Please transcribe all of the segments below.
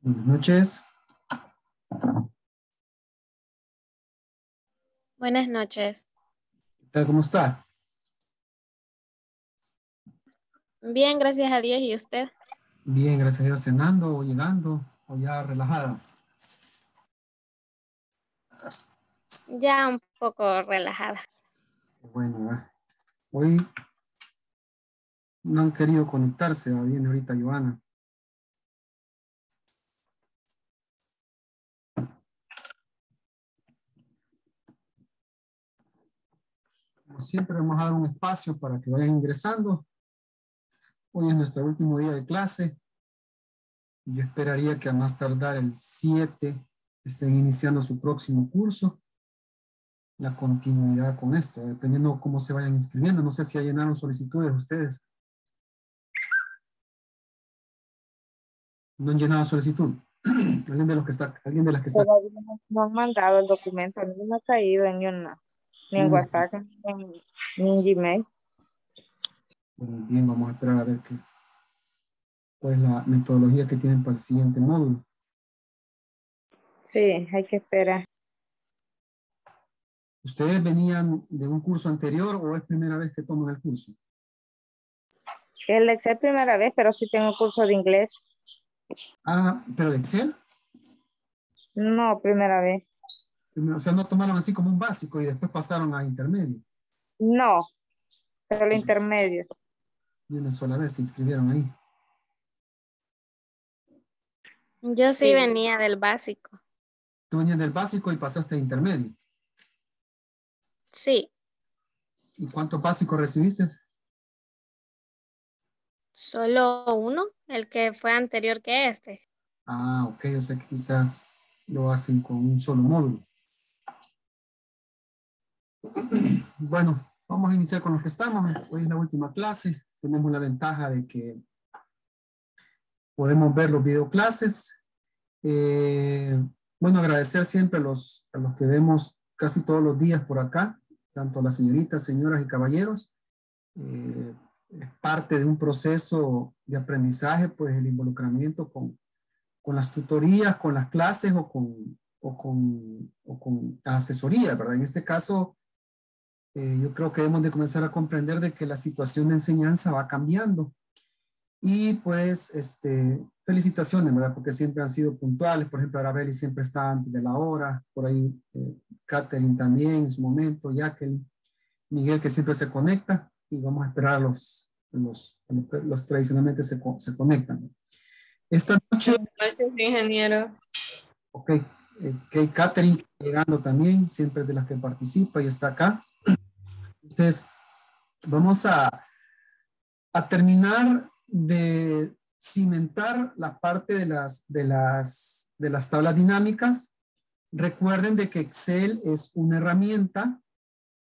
Buenas noches. Buenas noches. ¿Cómo está? Bien, gracias a Dios. ¿Y usted? Bien, gracias a Dios. ¿Cenando o llegando o ya relajada? Ya un poco relajada. Bueno, hoy no han querido conectarse. Viene ahorita Joana. Como siempre vamos a dar un espacio para que vayan ingresando. Hoy es nuestro último día de clase. Yo esperaría que a más tardar el 7 estén iniciando su próximo curso. La continuidad con esto, dependiendo cómo se vayan inscribiendo. No sé si ya llenaron solicitudes ustedes. ¿No han llenado solicitud? ¿Alguien de los que está? ¿Alguien de las que está? No han mandado el documento, ni me ha caído en una, ni en WhatsApp, ni en Gmail. Bien, vamos a esperar a ver qué, cuál es la metodología que tienen para el siguiente módulo. Sí, hay que esperar. ¿Ustedes venían de un curso anterior o es primera vez que toman el curso? El Excel primera vez, pero sí tengo curso de inglés. Ah, ¿pero de Excel? No, primera vez. O sea, no tomaron así como un básico y después pasaron a intermedio. No, solo intermedio. Y una sola vez se inscribieron ahí. Yo sí, venía del básico. Tú venías del básico y pasaste a intermedio. Sí. ¿Y cuántos básicos recibiste? Solo uno, el que fue anterior que este. Ah, ok, o sea que quizás lo hacen con un solo módulo. Bueno, vamos a iniciar con los que estamos. Hoy es la última clase. Tenemos la ventaja de que podemos ver los videoclases. Bueno, agradecer siempre a los que vemos casi todos los días por acá, tanto las señoritas, señoras y caballeros. Es parte de un proceso de aprendizaje, pues el involucramiento con las tutorías, con las clases o con asesoría, ¿verdad? En este caso, yo creo que debemos de comenzar a comprender de que la situación de enseñanza va cambiando. Y pues, felicitaciones, ¿verdad? Porque siempre han sido puntuales. Por ejemplo, Arabeli siempre está antes de la hora. Por ahí, Catherine también en su momento, Jacqueline, Miguel, que siempre se conecta. Y vamos a esperar a los tradicionalmente se conectan. Esta noche. Gracias, ingeniero. Ok. Catherine llegando también, siempre de las que participa y está acá. Entonces, vamos a terminar de cimentar la parte de las tablas dinámicas. Recuerden de que Excel es una herramienta.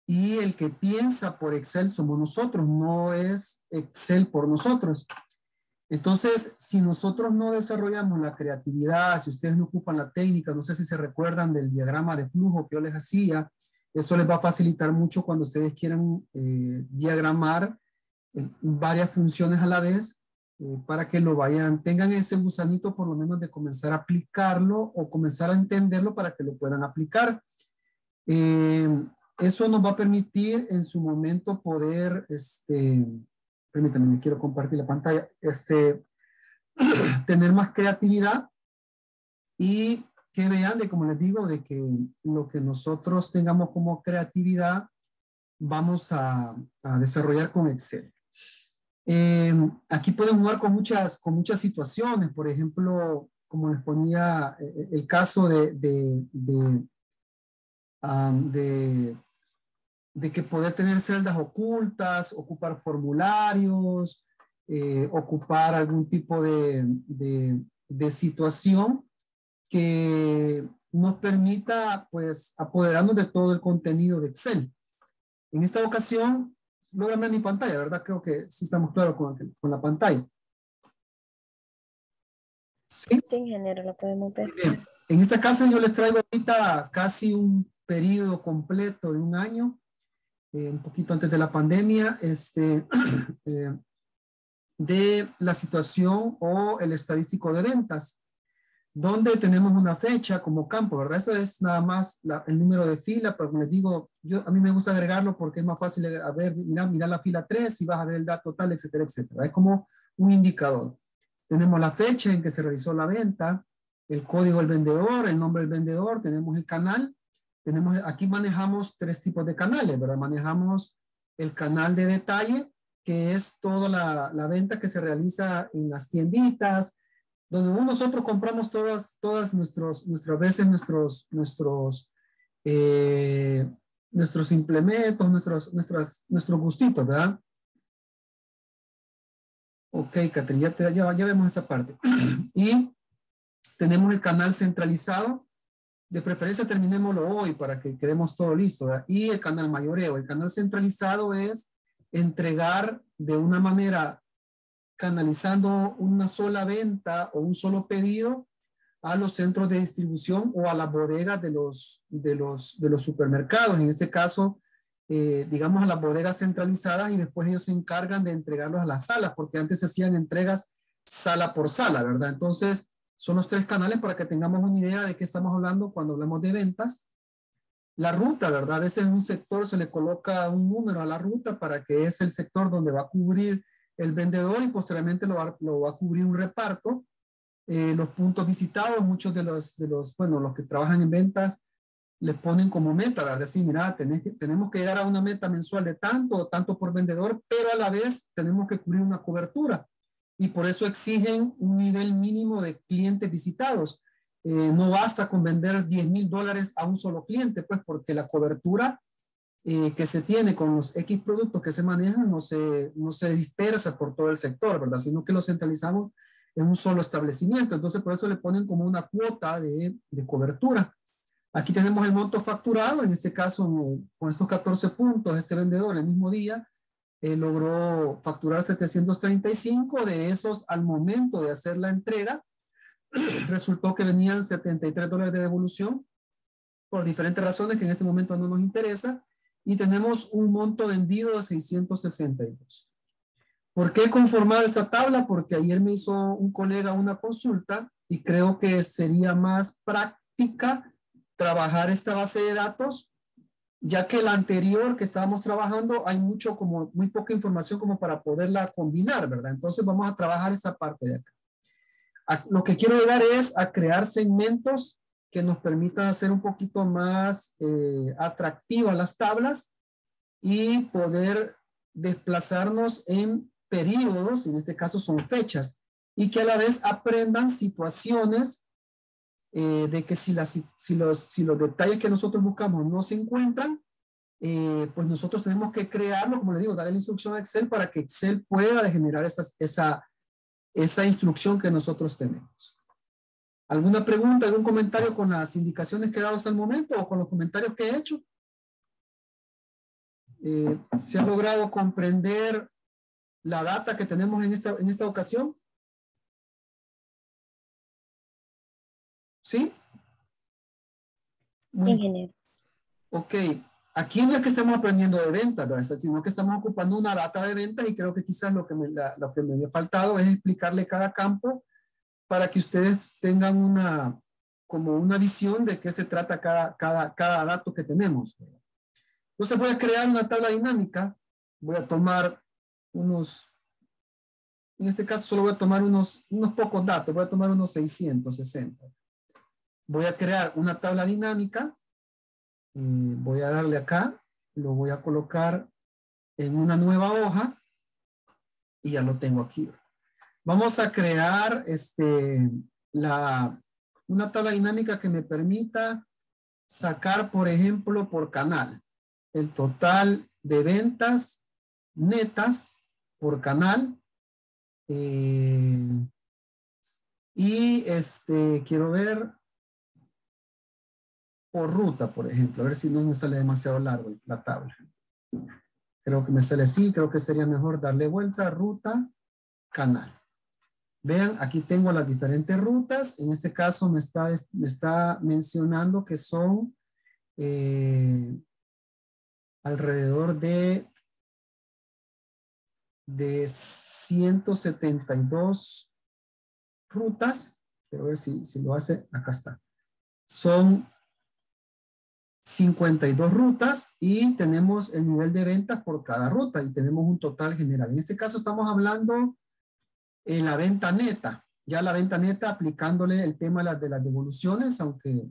Y el que piensa por Excel somos nosotros, no es Excel por nosotros. Entonces, si nosotros no desarrollamos la creatividad, si ustedes no ocupan la técnica, no sé si se recuerdan del diagrama de flujo que yo les hacía, eso les va a facilitar mucho cuando ustedes quieran diagramar varias funciones a la vez para que lo vayan, tengan ese gusanito por lo menos de comenzar a aplicarlo o comenzar a entenderlo para que lo puedan aplicar. Eso nos va a permitir en su momento poder, permítanme, me quiero compartir la pantalla, tener más creatividad y que vean de, como les digo, de que lo que nosotros tengamos como creatividad vamos a desarrollar con Excel. Aquí pueden jugar con muchas situaciones, por ejemplo, como les ponía el caso de que poder tener celdas ocultas, ocupar formularios, ocupar algún tipo de situación que nos permita pues apoderarnos de todo el contenido de Excel. En esta ocasión, logran ver mi pantalla, ¿verdad? Creo que sí estamos claros con la pantalla. Sí, ingeniero, lo podemos ver. Bien. En esta clase yo les traigo ahorita casi un periodo completo de un año, un poquito antes de la pandemia, de la situación o el estadístico de ventas, donde tenemos una fecha como campo, ¿verdad? Eso es nada más el número de fila, pero como les digo, a mí me gusta agregarlo porque es más fácil a ver, mira la fila 3 y vas a ver el dato total, etcétera, etcétera. Es como un indicador. Tenemos la fecha en que se realizó la venta, el código del vendedor, el nombre del vendedor, tenemos el canal, aquí manejamos tres tipos de canales, ¿verdad? Manejamos el canal de detalle, que es toda la venta que se realiza en las tienditas, donde nosotros compramos nuestros implementos, nuestros gustitos, ¿verdad? Ok, Catherine, ya vemos esa parte. Y tenemos el canal centralizado. De preferencia terminémoslo hoy para que quedemos todo listo, ¿verdad? Y el canal mayoreo. El canal centralizado es entregar de una manera, canalizando una sola venta o un solo pedido a los centros de distribución o a las bodegas de los supermercados. En este caso, digamos a las bodegas centralizadas, y después ellos se encargan de entregarlos a las salas, porque antes se hacían entregas sala por sala, ¿verdad? Entonces, son los tres canales para que tengamos una idea de qué estamos hablando cuando hablamos de ventas. La ruta, ¿verdad? A veces en un sector se le coloca un número a la ruta para que es el sector donde va a cubrir el vendedor y posteriormente lo va a cubrir un reparto. Los puntos visitados, muchos los que trabajan en ventas les ponen como meta, ¿verdad? Decir, mira, tenemos que llegar a una meta mensual de tanto por vendedor, pero a la vez tenemos que cubrir una cobertura. Y por eso exigen un nivel mínimo de clientes visitados. No basta con vender $10,000 a un solo cliente, pues porque la cobertura que se tiene con los X productos que se manejan no se dispersa por todo el sector, ¿verdad? Sino que lo centralizamos en un solo establecimiento. Entonces, por eso le ponen como una cuota de cobertura. Aquí tenemos el monto facturado. En este caso, con estos 14 puntos, este vendedor el mismo día logró facturar 735. De esos, al momento de hacer la entrega, resultó que venían $73 de devolución por diferentes razones que en este momento no nos interesa, y tenemos un monto vendido de 662. ¿Por qué he conformado esta tabla? Porque ayer me hizo un colega una consulta y creo que sería más práctica trabajar esta base de datos, ya que la anterior que estábamos trabajando hay muy poca información como para poderla combinar, ¿verdad? Entonces vamos a trabajar esta parte de acá. Lo que quiero llegar es a crear segmentos que nos permitan hacer un poquito más atractivas las tablas y poder desplazarnos en periodos, en este caso son fechas, y que a la vez aprendan situaciones de que si los detalles que nosotros buscamos no se encuentran, pues nosotros tenemos que crearlo, como les digo, darle la instrucción a Excel para que Excel pueda generar esa instrucción que nosotros tenemos. ¿Alguna pregunta, algún comentario con las indicaciones que he dado hasta el momento o con los comentarios que he hecho? ¿Se ha logrado comprender la data que tenemos en esta ocasión? ¿Sí? Ingeniero. Ok. Aquí no es que estemos aprendiendo de ventas, ¿verdad? Sino que estamos ocupando una data de ventas, y creo que quizás lo que me había faltado es explicarle cada campo para que ustedes tengan como una visión de qué se trata cada dato que tenemos, ¿verdad? Entonces voy a crear una tabla dinámica. Voy a tomar en este caso solo voy a tomar unos pocos datos, voy a tomar unos 660. Voy a crear una tabla dinámica. Voy a darle acá, lo voy a colocar en una nueva hoja y ya lo tengo aquí. Vamos a crear una tabla dinámica que me permita sacar, por ejemplo, por canal, el total de ventas netas por canal. Quiero ver por ruta, por ejemplo. A ver si no me sale demasiado largo la tabla. Creo que me sale así. Creo que sería mejor darle vuelta, ruta, canal. Vean, aquí tengo las diferentes rutas. En este caso me está mencionando que son alrededor de 172 rutas. Quiero ver si lo hace. Acá está. Son 52 rutas y tenemos el nivel de ventas por cada ruta y tenemos un total general. En este caso estamos hablando de la venta neta. Ya la venta neta aplicándole el tema de las devoluciones, aunque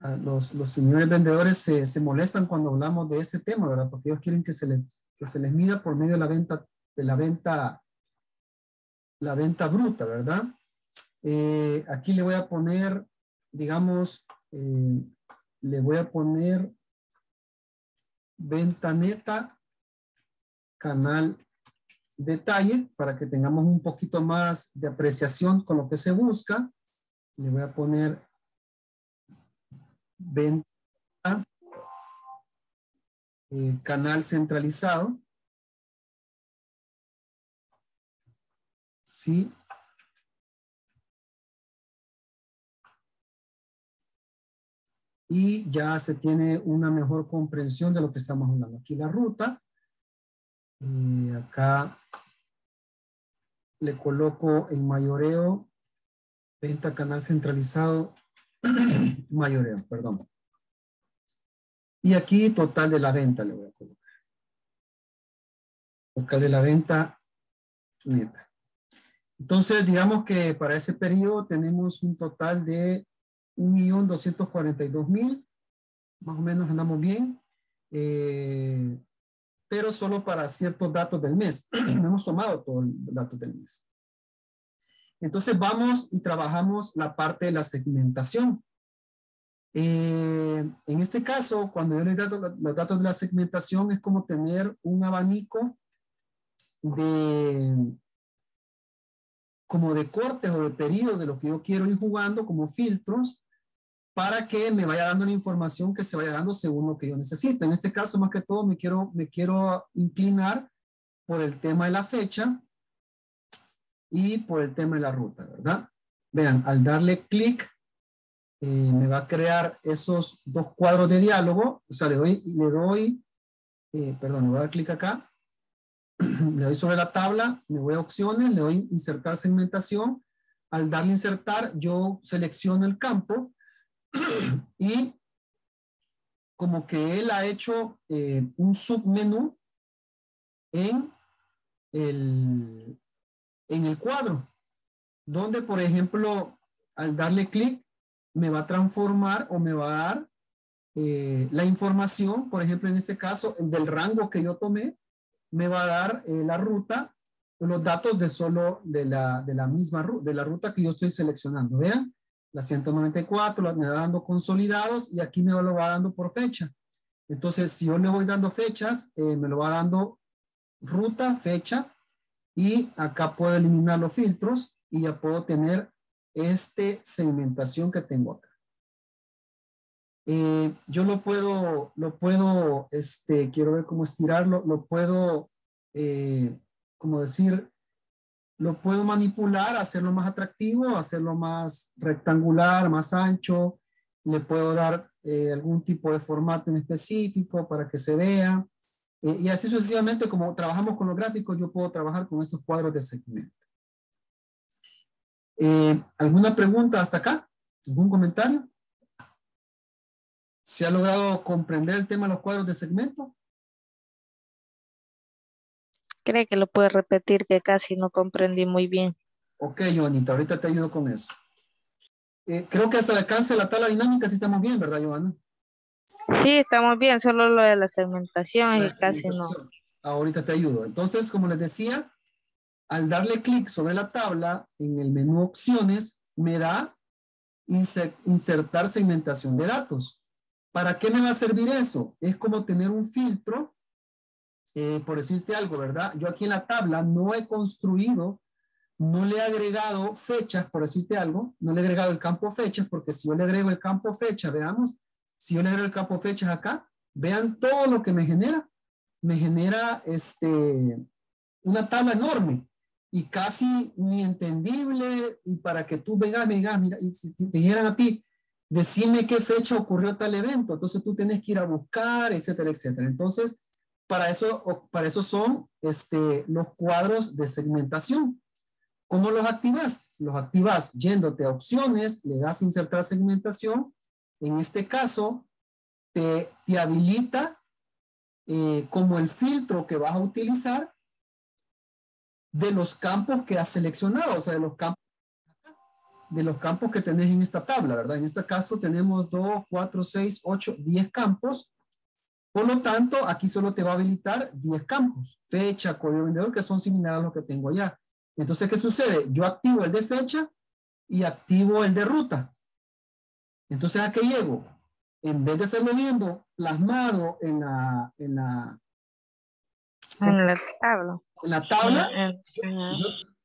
los señores vendedores se molestan cuando hablamos de ese tema, ¿verdad? Porque ellos quieren que se les mida por medio de la venta bruta, ¿verdad? Aquí le voy a poner, digamos, le voy a poner venta neta, canal detalle, para que tengamos un poquito más de apreciación con lo que se busca. Le voy a poner venta, canal centralizado. Sí. Y ya se tiene una mejor comprensión de lo que estamos hablando. Aquí la ruta. Y acá le coloco en mayoreo, venta canal centralizado, mayoreo, perdón. Y aquí total de la venta le voy a colocar. Total de la venta neta. Entonces, digamos que para ese periodo tenemos un total de 1.242.000. Más o menos andamos bien. Pero solo para ciertos datos del mes. No hemos tomado todos los datos del mes. Entonces vamos y trabajamos la parte de la segmentación. En este caso, cuando yo les doy los datos de la segmentación, es como tener un abanico de cortes o de periodos de lo que yo quiero ir jugando como filtros para que me vaya dando la información que se vaya dando según lo que yo necesito. En este caso, más que todo, me quiero inclinar por el tema de la fecha y por el tema de la ruta, ¿verdad? Vean, al darle clic, me va a crear esos dos cuadros de diálogo. O sea, le voy a dar clic acá. Le doy sobre la tabla, me voy a opciones, le doy insertar segmentación. Al darle insertar, yo selecciono el campo y como que él ha hecho un submenú en el cuadro, donde, por ejemplo, al darle clic, me va a transformar o me va a dar la información, por ejemplo, en este caso, del rango que yo tomé. Me va a dar la ruta, los datos de la ruta que yo estoy seleccionando. Vean, la 194 me va dando consolidados y aquí me lo va dando por fecha. Entonces, si yo le voy dando fechas, me lo va dando ruta, fecha, y acá puedo eliminar los filtros y ya puedo tener segmentación que tengo acá. Yo lo puedo, quiero ver cómo estirarlo, lo puedo manipular, hacerlo más atractivo, hacerlo más rectangular, más ancho, le puedo dar algún tipo de formato en específico para que se vea, y así sucesivamente. Como trabajamos con los gráficos, yo puedo trabajar con estos cuadros de segmento. ¿Alguna pregunta hasta acá? ¿Algún comentario? ¿Se ha logrado comprender el tema de los cuadros de segmento? Creo que lo puedes repetir, que casi no comprendí muy bien. Ok, Joanita, ahorita te ayudo con eso. Creo que hasta el alcance de la tabla dinámica sí estamos bien, ¿verdad, Joana? Sí, estamos bien, solo lo de la segmentación y casi no. Ahorita te ayudo. Entonces, como les decía, al darle clic sobre la tabla, en el menú opciones, me da insertar segmentación de datos. ¿Para qué me va a servir eso? Es como tener un filtro, por decirte algo, ¿verdad? Yo aquí en la tabla no he construido, no le he agregado fechas, por decirte algo, no le he agregado el campo fechas, porque si yo le agrego el campo fechas, veamos, si yo le agrego el campo fechas acá, vean todo lo que me genera. Me genera una tabla enorme y casi ni entendible, y para que tú vengas, me digas, mira, y si te dijeran a ti, decime qué fecha ocurrió tal evento, entonces tú tienes que ir a buscar, etcétera, etcétera. Entonces, Para eso son los cuadros de segmentación. ¿Cómo los activas? Los activas yéndote a opciones, le das insertar segmentación. En este caso, te habilita como el filtro que vas a utilizar de los campos que has seleccionado, o sea, de los campos que tenés en esta tabla, ¿verdad? En este caso tenemos 2, 4, 6, 8, 10 campos. Por lo tanto, aquí solo te va a habilitar 10 campos. Fecha, código vendedor, que son similares a los que tengo allá. Entonces, ¿qué sucede? Yo activo el de fecha y activo el de ruta. Entonces, ¿a qué llego? En vez de estarlo viendo plasmado en la tabla,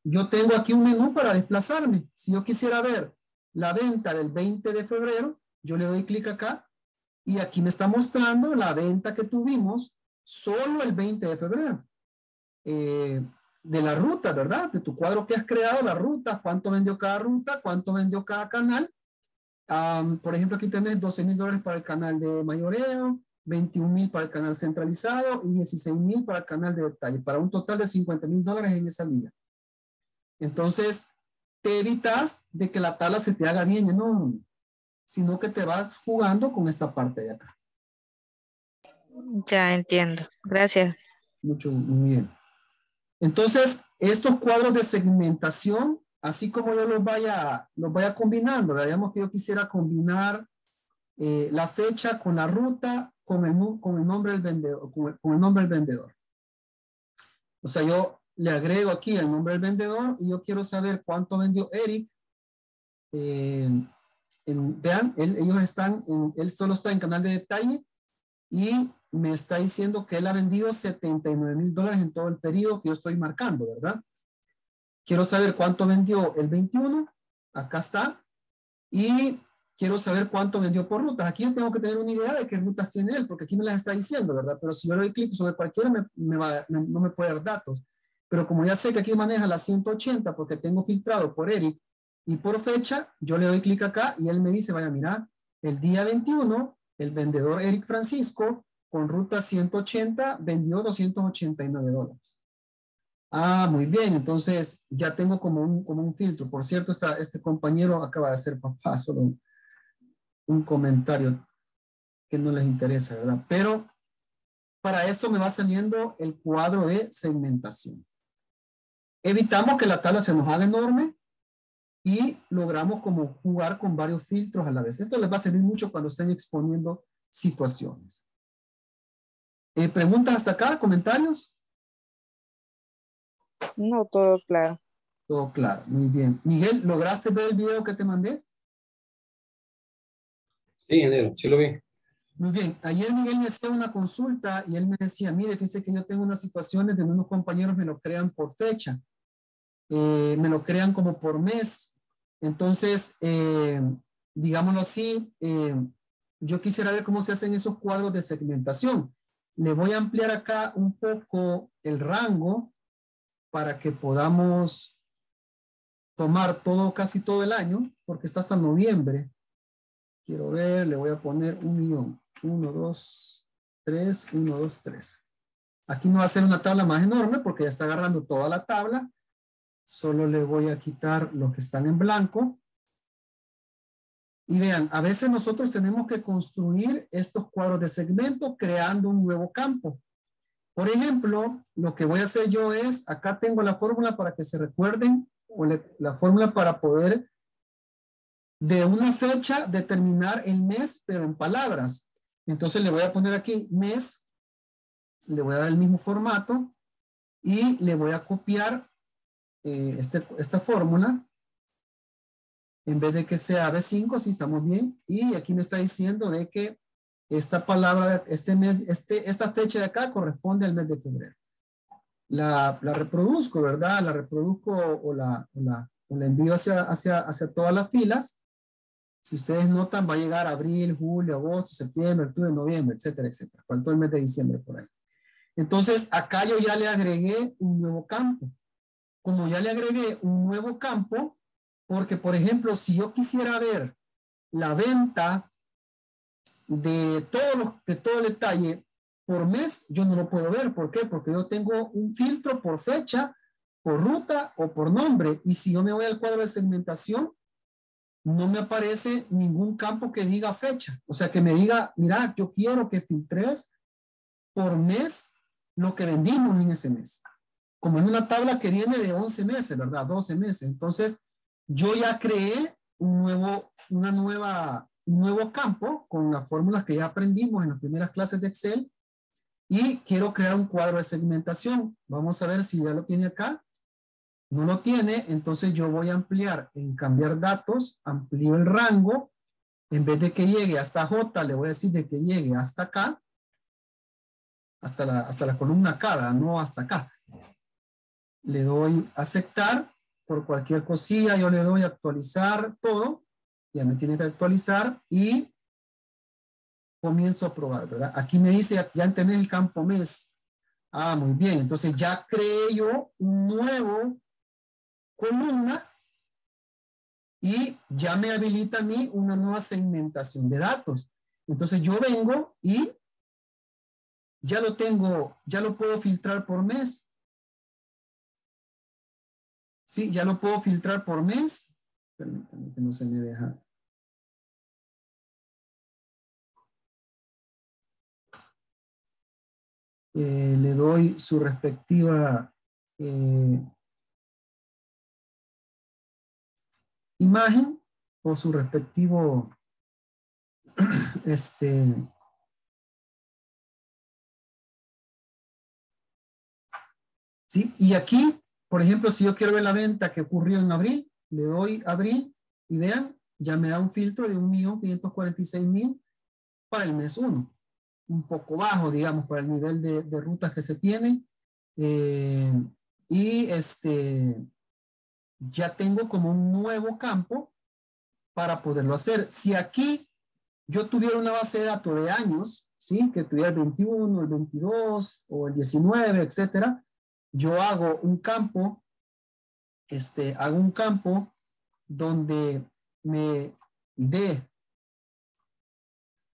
yo tengo aquí un menú para desplazarme. Si yo quisiera ver la venta del 20 de febrero, yo le doy clic acá y aquí me está mostrando la venta que tuvimos solo el 20 de febrero. De la ruta, ¿verdad? De tu cuadro que has creado, las rutas, cuánto vendió cada ruta, cuánto vendió cada canal. Por ejemplo, aquí tenés $12,000 para el canal de mayoreo, $21,000 para el canal centralizado y $16,000 para el canal de detalle, para un total de $50,000 en esa línea. Entonces, te evitas de que la tabla se te haga bien enorme, sino que te vas jugando con esta parte de acá. Ya entiendo. Gracias. Muy bien. Entonces, estos cuadros de segmentación, así como yo los vaya combinando, digamos que yo quisiera combinar la fecha con la ruta, con el nombre del vendedor, con el nombre del vendedor. O sea, yo le agrego aquí el nombre del vendedor y yo quiero saber cuánto vendió Eric. Vean, él solo está en canal de detalle y me está diciendo que él ha vendido $79,000 en todo el periodo que yo estoy marcando, ¿verdad? Quiero saber cuánto vendió el 21. Acá está. Y quiero saber cuánto vendió por rutas. Aquí yo tengo que tener una idea de qué rutas tiene él, porque aquí me las está diciendo, ¿verdad? Pero si yo le doy clic sobre cualquiera, no me puede dar datos. Pero como ya sé que aquí maneja las 180, porque tengo filtrado por Eric y por fecha, yo le doy clic acá y él me dice, vaya, mira, el día 21, el vendedor Eric Francisco, con ruta 180, vendió $289. Ah, muy bien. Entonces, ya tengo como un filtro. Por cierto, este compañero acaba de ser papá, solo un comentario que no les interesa, ¿verdad? Pero para esto me va saliendo el cuadro de segmentación. Evitamos que la tabla se nos haga enorme y logramos como jugar con varios filtros a la vez. Esto les va a servir mucho cuando estén exponiendo situaciones. ¿Preguntas hasta acá? ¿Comentarios? No, todo claro. Todo claro, muy bien. Miguel, ¿lograste ver el video que te mandé? Sí, ingeniero, sí lo vi. Muy bien. Ayer Miguel me hacía una consulta y él me decía, mire, fíjese que yo tengo unas situaciones de unos compañeros me lo crean por fecha. Me lo crean como por mes. Entonces, digámoslo así, yo quisiera ver cómo se hacen esos cuadros de segmentación. Le voy a ampliar acá un poco el rango para que podamos tomar casi todo el año, porque está hasta noviembre. Quiero ver, le voy a poner 1.000.000. 1, 2, 3, 1, 2, 3. Aquí no va a ser una tabla más enorme porque ya está agarrando toda la tabla. Solo le voy a quitar los que están en blanco. Y vean, a veces nosotros tenemos que construir estos cuadros de segmento creando un nuevo campo. Por ejemplo, lo que voy a hacer yo es, acá tengo la fórmula para que se recuerden, o la fórmula para poder de una fecha determinar el mes, pero en palabras. Entonces le voy a poner aquí mes, le voy a dar el mismo formato y le voy a copiar esta fórmula. En vez de que sea B5, sí, estamos bien. Y aquí me está diciendo de que esta palabra, esta fecha de acá corresponde al mes de febrero. La reproduzco, ¿verdad? La reproduzco o la envío hacia todas las filas. Si ustedes notan, va a llegar abril, julio, agosto, septiembre, octubre, noviembre, etcétera, etcétera. Faltó el mes de diciembre por ahí. Entonces, acá yo ya le agregué un nuevo campo. Como ya le agregué un nuevo campo, porque, por ejemplo, si yo quisiera ver la venta de todo el detalle por mes yo no lo puedo ver. ¿Por qué? Porque yo tengo un filtro por fecha, por ruta o por nombre. Y si yo me voy al cuadro de segmentación, no me aparece ningún campo que diga fecha. O sea, que me diga, mira, yo quiero que filtres por mes lo que vendimos en ese mes. Como en una tabla que viene de 11 meses, ¿verdad? 12 meses. Entonces, yo ya creé un nuevo campo con las fórmulas que ya aprendimos en las primeras clases de Excel. Y quiero crear un cuadro de segmentación. Vamos a ver si ya lo tiene acá. No lo tiene, entonces yo voy a ampliar. En cambiar datos, amplío el rango. En vez de que llegue hasta J, le voy a decir de que llegue hasta acá. Hasta la columna K, ¿verdad? No hasta acá. Le doy aceptar. Por cualquier cosilla yo le doy actualizar todo. Ya me tiene que actualizar y comienzo a probar, ¿verdad? Aquí me dice, ya tenés el campo mes. Ah, muy bien. Entonces ya creé yo un nuevo columna y ya me habilita a mí una nueva segmentación de datos. Entonces yo vengo y ya lo tengo, ya lo puedo filtrar por mes. Sí, ya lo puedo filtrar por mes. Permítanme que no se me deja. Le doy su respectiva imagen o su respectivo ¿sí? Y aquí, por ejemplo, si yo quiero ver la venta que ocurrió en abril, le doy abril y vean, ya me da un filtro de 1.546.000 para el mes 1. Un poco bajo, digamos, para el nivel de rutas que se tiene. Y ya tengo como un nuevo campo para poderlo hacer. Si aquí yo tuviera una base de datos de años, ¿sí? Que tuviera el 21, el 22 o el 19, etcétera, yo hago un campo, donde me dé,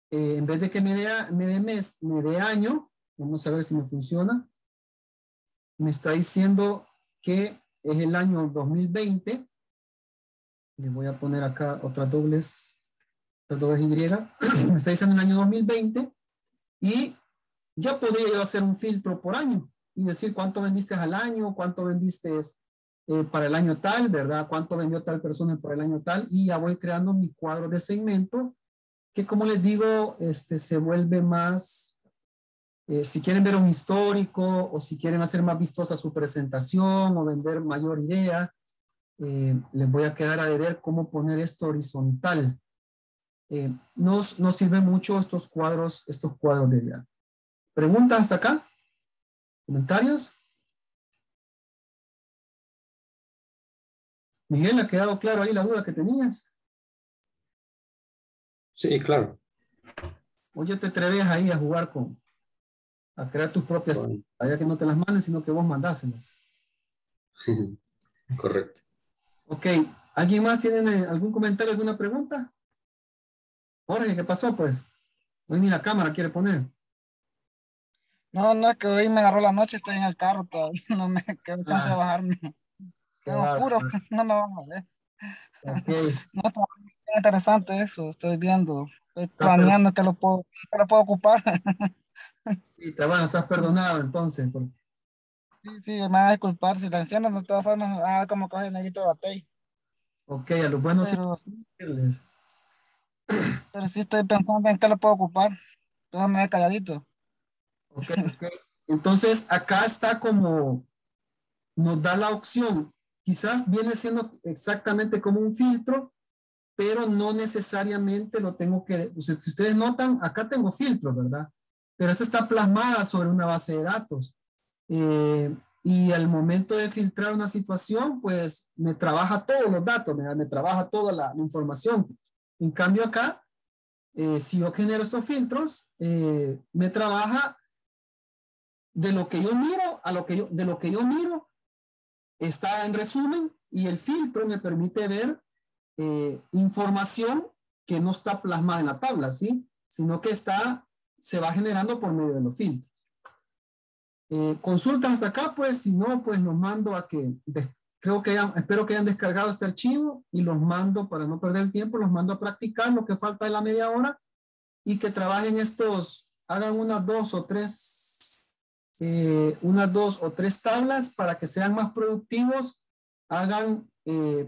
en vez de que me dé mes, me dé año. Vamos a ver si me funciona. Me está diciendo que es el año 2020. Le voy a poner acá otras dobles Y. Me está diciendo el año 2020. Y ya podría yo hacer un filtro por año y decir cuánto vendiste al año, cuánto vendiste para el año tal, ¿verdad? Cuánto vendió tal persona para el año tal. Y ya voy creando mi cuadro de segmento, que como les digo, se vuelve más, si quieren ver un histórico o si quieren hacer más vistosa su presentación o vender mayor idea, les voy a quedar a deber cómo poner esto horizontal. Nos sirven mucho estos cuadros de diálogo. ¿Preguntas hasta acá? ¿Comentarios? Miguel, ¿ha quedado claro ahí la duda que tenías? Sí, claro. Oye, te atreves ahí a jugar a crear tus propias, bueno, allá que no te las manden, sino que vos mandáselas. Correcto. Ok. ¿Alguien más tiene algún comentario, alguna pregunta? Jorge, ¿qué pasó, pues? Hoy ni la cámara quiere poner. No, es que hoy me agarró la noche, estoy en el carro todavía. No me quedo chance de bajarme. Quedo oscuro, no me van a ver. Okay. Interesante eso, estoy viendo, estoy planeando que lo puedo ocupar. Sí, estás perdonado entonces. Sí, me van a disculpar si la anciana, de todas formas, como coge el negrito de batey. Ok, a los buenos sí. Pero sí estoy pensando en que lo puedo ocupar, entonces me voy calladito. Ok. Entonces acá está como, nos da la opción, quizás viene siendo exactamente como un filtro, pero no necesariamente lo tengo que... O sea, si ustedes notan, acá tengo filtros, ¿verdad? Pero esta está plasmada sobre una base de datos. Y al momento de filtrar una situación, pues me trabaja todos los datos, me trabaja toda la información. En cambio acá, si yo genero estos filtros, me trabaja de lo que yo miro a lo que yo... De lo que yo miro, está en resumen, y el filtro me permite ver información que no está plasmada en la tabla, ¿sí? Sino que está se va generando por medio de los filtros. Consultas hasta acá, pues si no, pues los mando a que, espero que hayan descargado este archivo y los mando, para no perder el tiempo, los mando a practicar lo que falta de la media hora y que trabajen estos, hagan unas dos o tres tablas para que sean más productivos. Hagan,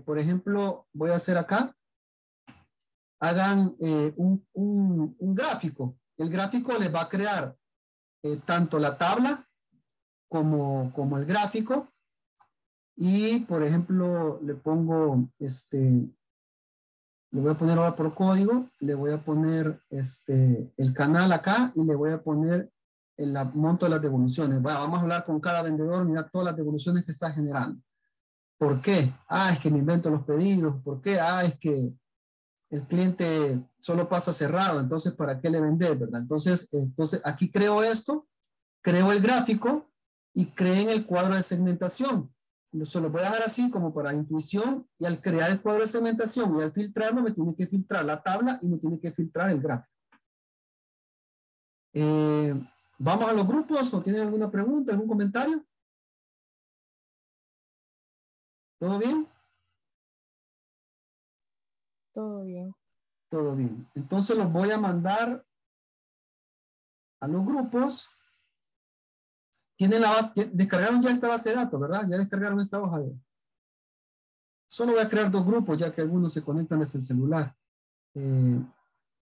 por ejemplo, voy a hacer acá, hagan un gráfico. El gráfico les va a crear tanto la tabla como el gráfico. Y, por ejemplo, le pongo, le voy a poner ahora por código, le voy a poner el canal acá y le voy a poner el monto de las devoluciones. Bueno, vamos a hablar con cada vendedor, mirar todas las devoluciones que está generando. ¿Por qué? Ah, es que me invento los pedidos. ¿Por qué? Ah, es que el cliente solo pasa cerrado. Entonces, ¿para qué le vendes, verdad? Entonces, aquí creo esto, creo el gráfico y creen el cuadro de segmentación. Se lo voy a dejar así como para intuición, y al crear el cuadro de segmentación y al filtrarlo, me tiene que filtrar la tabla y me tiene que filtrar el gráfico. Vamos a los grupos, ¿o tienen alguna pregunta, algún comentario? ¿Todo bien? Todo bien. Todo bien. Entonces los voy a mandar a los grupos. Tienen la base, descargaron ya esta base de datos, ¿verdad? Ya descargaron esta hoja de... Solo voy a crear dos grupos, ya que algunos se conectan desde el celular.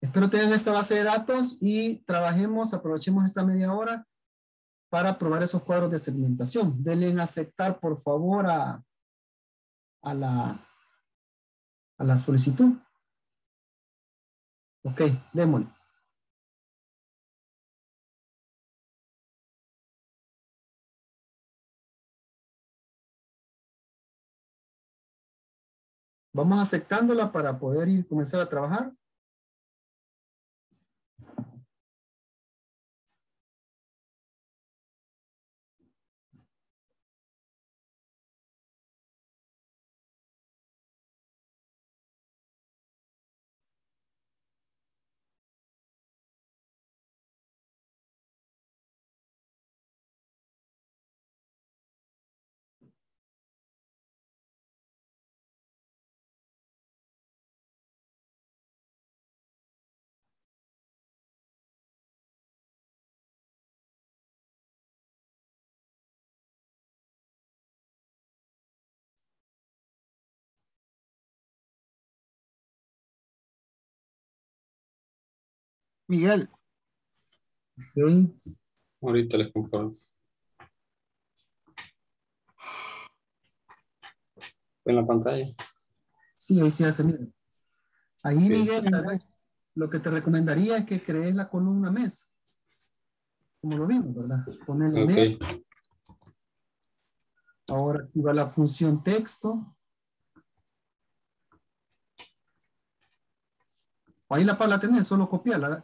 Espero tengan esta base de datos y trabajemos, aprovechemos esta media hora para probar esos cuadros de segmentación. Denle en aceptar, por favor, a la solicitud. Ok, démosle. Vamos aceptándola para poder ir comenzar a trabajar. Miguel. Ahorita les comparto. ¿En la pantalla? Sí, ahí se hace, miren. Ahí, sí. Miguel, lo que te recomendaría es que crees la columna mesa. Como lo vimos, ¿verdad? Ponerle mesa. Ahora activa la función texto. Ahí la tenés, solo copiarla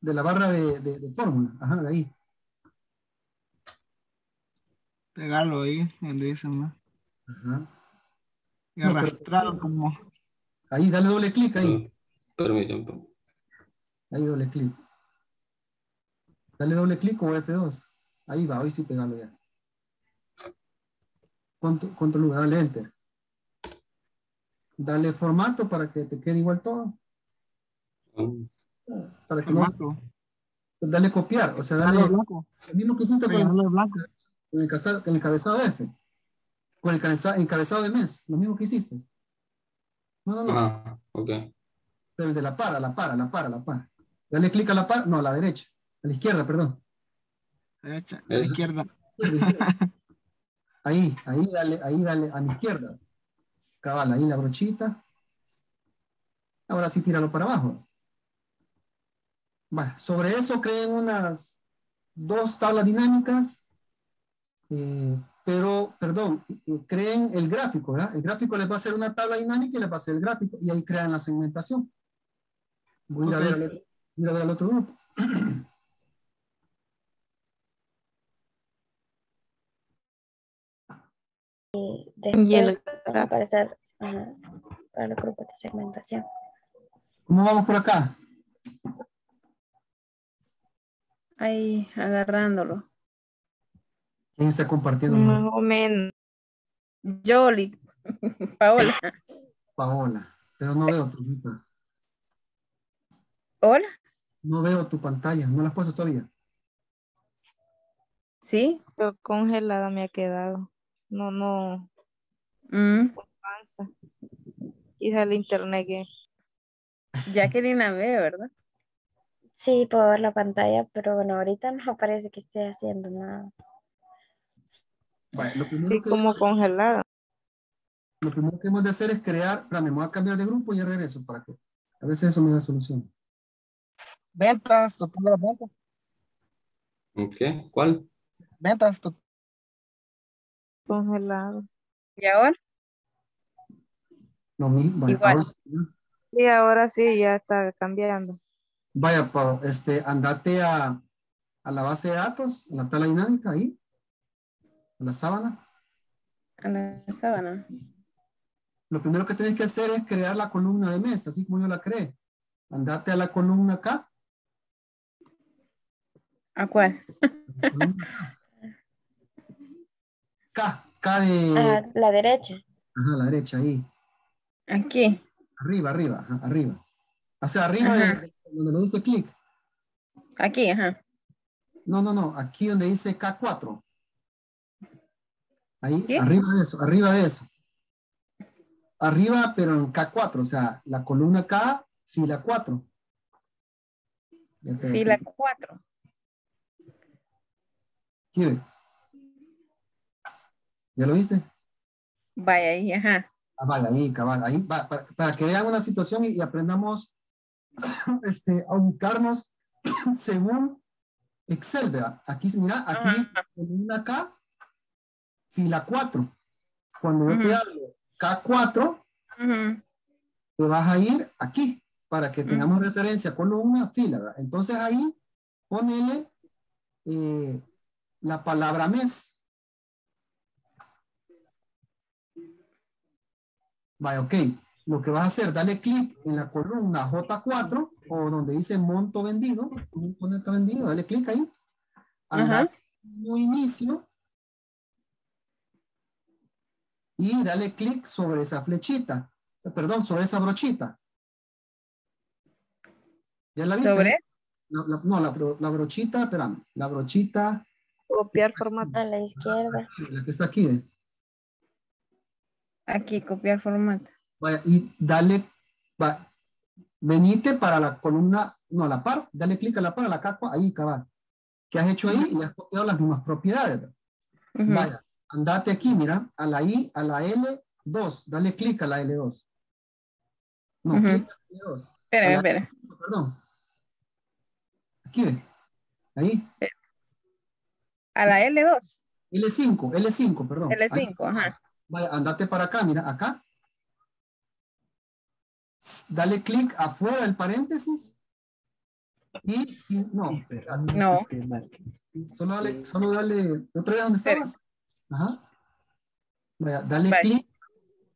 de la barra de fórmula, ajá, de ahí. Pegarlo ahí, donde dice, ¿no? Ajá. Y arrastrarlo como... Ahí, dale doble clic ahí. Permítame. Ahí doble clic. Dale doble clic o F2. Ahí va, hoy sí pegarlo ya. Control V, dale Enter. Dale formato para que te quede igual todo. Para que no, dale copiar, o sea, dale blanco. El mismo que hiciste con el encabezado F. Con el encabezado de mes, lo mismo que hiciste. No. Ah, ok. Pero de la par. Dale clic a la par, no, a la derecha. A la izquierda, perdón. Derecha, a la izquierda. Ahí dale a la izquierda. Cabal, ahí la brochita. Ahora sí, tíralo para abajo. Bueno, sobre eso creen unas dos tablas dinámicas, creen el gráfico, ¿verdad? El gráfico les va a hacer una tabla dinámica y les va a hacer el gráfico, y ahí crean la segmentación. Voy a ver al otro grupo. Y el para aparecer para el grupo de segmentación. ¿Cómo vamos por acá? ahí agarrándolo. ¿Quién está compartiendo? Más o menos. Yoli. Paola. Paola. Pero no veo tu pantalla. ¿Hola? No veo tu pantalla. ¿No la has puesto todavía? ¿Sí? Pero congelada me ha quedado. No, no. No pasa. Y sale internet que... Jacqueline la ve, ¿verdad? Sí, puedo ver la pantalla, pero bueno, ahorita no parece que esté haciendo nada. Bueno, lo primero sí, que como congelada. Lo primero que hemos de hacer es crear, la memoria, cambiar de grupo y ya regreso para que a veces eso me da solución. Ventas, total las ventas. Ok, ¿cuál? Ventas, total. Congelado. ¿Y ahora? Lo mismo. Igual. Ahora sí, y ahora sí, ya está cambiando. Vaya, Pau, andate a la base de datos, a la tabla dinámica ahí, a la sábana. A la sábana. Lo primero que tienes que hacer es crear la columna de mesa, así como yo la creé. Andate a la columna acá. ¿A cuál? La columna acá. K de... A la derecha. Ajá, a la derecha, ahí. Aquí. Arriba, arriba, ajá, arriba. O sea, arriba de donde le dice clic. Aquí, ajá. No, no, no, aquí donde dice K4. Ahí, ¿sí? Arriba de eso, arriba de eso. Arriba, pero en K4, o sea, la columna K, fila 4. Fila 4. ¿Qué? ¿Ya lo viste? Vaya ahí, ajá. Ah, vale, ahí, cabal, ahí, va, para que vean una situación y aprendamos a ubicarnos según Excel, ¿verdad? Aquí, mira, aquí, columna K, fila 4. Cuando yo te hablo K4, te vas a ir aquí, para que tengamos referencia, columna, fila, ¿verdad? Entonces ahí, ponele la palabra mes. Vale, ok. Lo que vas a hacer, dale clic en la columna J4 o donde dice monto vendido. Monto vendido, dale clic ahí. Anda en inicio. Y dale clic sobre esa flechita. Perdón, sobre esa brochita. ¿Ya la viste? ¿Sobre? No, la brochita, espérame. La brochita. Copiar formato a la izquierda. La que está aquí, ¿eh? Aquí, copiar formato. Vaya, y dale, va, venite para la columna, no, a la par, dale clic a la par, a la K4, ahí, cabal. ¿Qué has hecho ahí? Y has copiado las mismas propiedades. Vaya, andate aquí, mira, a la I, a la L2, dale clic a la L2. No, clic a la L2. Espera, espera. Perdón. Aquí, ve. Ahí. A la L2. L5, perdón. L5, ahí. Ajá. Vaya, andate para acá, mira, acá. Dale clic afuera del paréntesis. Y, no. Solo dale, otra vez donde estabas. Ajá. Vaya, dale clic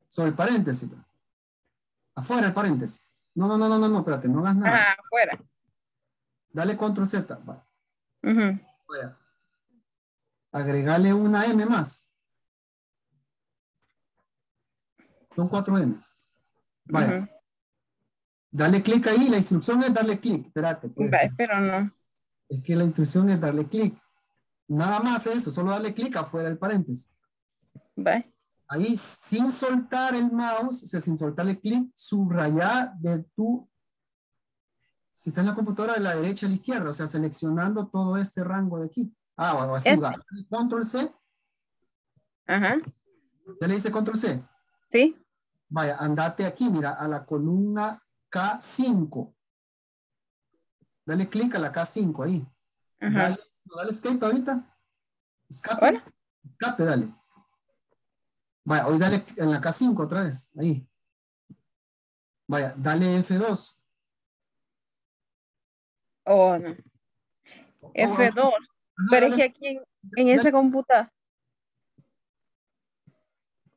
sobre el paréntesis. Afuera del paréntesis. No, espérate, no hagas nada. Ah, afuera. Dale control Z. Vaya. Vaya. Agregale una M más. Son 4 M. Vaya. Dale clic ahí. La instrucción es darle clic. Espérate. Pero no. Es que la instrucción es darle clic. Nada más eso. Solo darle clic afuera del paréntesis. Bye. Ahí sin soltar el mouse. O sea, sin soltarle clic. Subrayar de tu. Si está en la computadora de la derecha a la izquierda. O sea, seleccionando todo este rango de aquí. Ah, bueno, así va. Control C. Ajá. ¿Ya le dice Control C? Sí. Vaya, andate aquí, mira, a la columna K5. Dale clic a la K5 ahí. Dale escape ahorita. Escape. ¿Hola? Escape, dale. Vaya, hoy dale en la K5 otra vez. Ahí. Vaya, dale F2. Oh, no. F2. Pero es que aquí en esa computadora.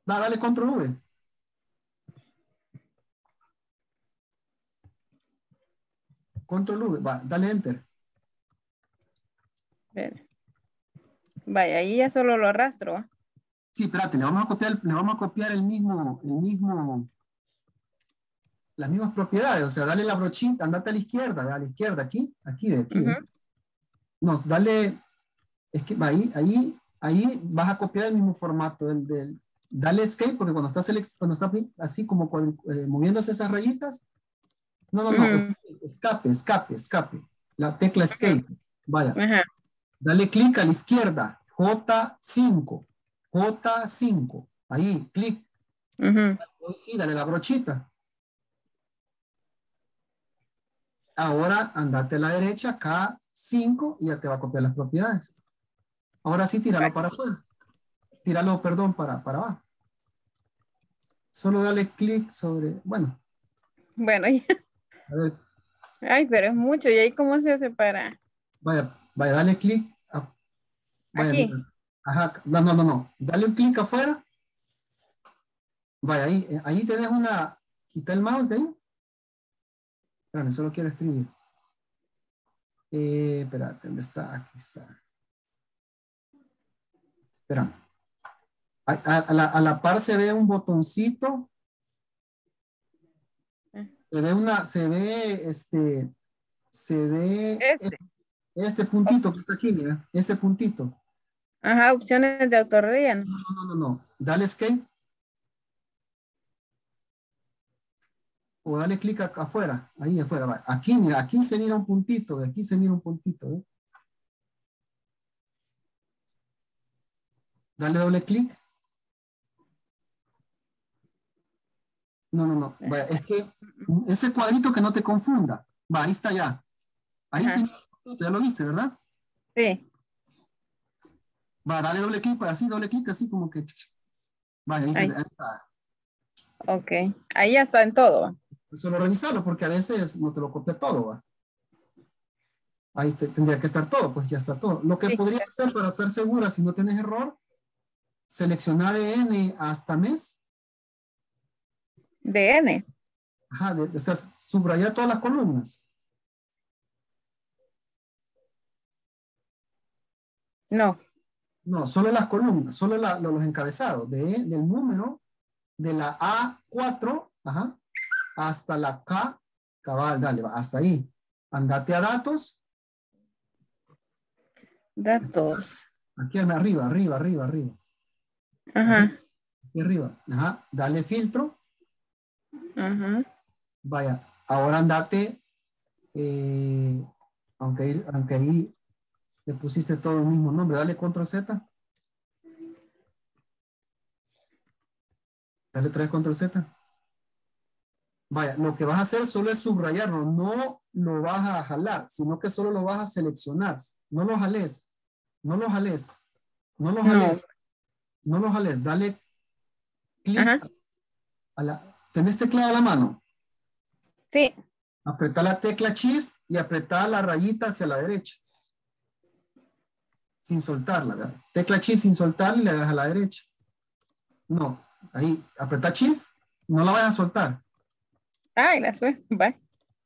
Dale control V. Control V, dale enter. Vaya, ahí ya solo lo arrastro. Sí, espérate, le vamos a copiar las mismas propiedades, o sea, dale la brochita, andate a la izquierda, aquí de aquí. Uh-huh. No, dale, es que ahí vas a copiar el mismo formato del dale escape, porque cuando estás así como moviéndose esas rayitas, escape, la tecla escape, vaya. Ajá. Dale clic a la izquierda, J5, ahí, clic. Ajá. Sí, dale la brochita. Ahora andate a la derecha, K5, y ya te va a copiar las propiedades. Ahora sí, tíralo para afuera. Tíralo, perdón, para abajo. Solo dale clic sobre, Bueno, ya. A ver. Ay, pero es mucho. ¿Y ahí cómo se separa? Vaya, dale clic. Aquí. Ajá. No. Dale un clic afuera. Vaya, ahí tenés una... Quita el mouse de ahí. Espérame, solo quiero escribir. Espérate, ¿dónde está? Aquí está. Espérame. A la par se ve un botoncito. Se ve este puntito que está aquí, mira, este puntito. Ajá, opciones de autorrelleno. No. Dale escape. O dale clic afuera, ahí afuera. Va. Aquí, mira, aquí se mira un puntito. ¿Eh? Dale doble clic. No. Vaya, es que ese cuadrito que no te confunda. Va, ahí está ya. Ahí sí, ya lo viste, ¿verdad? Sí. Va, dale doble clic, así como que... Vaya, ahí está. Ok, ahí ya está en todo. Solo revisarlo porque a veces no te lo copia todo, va. Ahí tendría que estar todo, pues ya está todo. Lo que podría hacer para estar segura si no tienes error, seleccionar de N hasta mes. De N. Ajá, o sea, subrayar todas las columnas. No. No, solo las columnas, solo los encabezados, del número de la A4, ajá, hasta la K, cabal, dale, hasta ahí. Andate a datos. Datos. Aquí arriba. Ajá. Aquí arriba, ajá, dale filtro. Uh-huh. Vaya, ahora andate, aunque ahí le pusiste todo el mismo nombre, dale Control-Z. Dale otra vez Control-Z. Vaya, lo que vas a hacer solo es subrayarlo, no lo vas a jalar, sino que solo lo vas a seleccionar. No lo jales, dale clic a la... ¿Tenés teclado a la mano? Sí. Apretá la tecla Shift y apretá la rayita hacia la derecha. Sin soltarla, ¿verdad? Tecla Shift sin soltarla y la dejas a la derecha. No, ahí, apretá Shift, no la vayas a soltar. Ay, la suelto, va.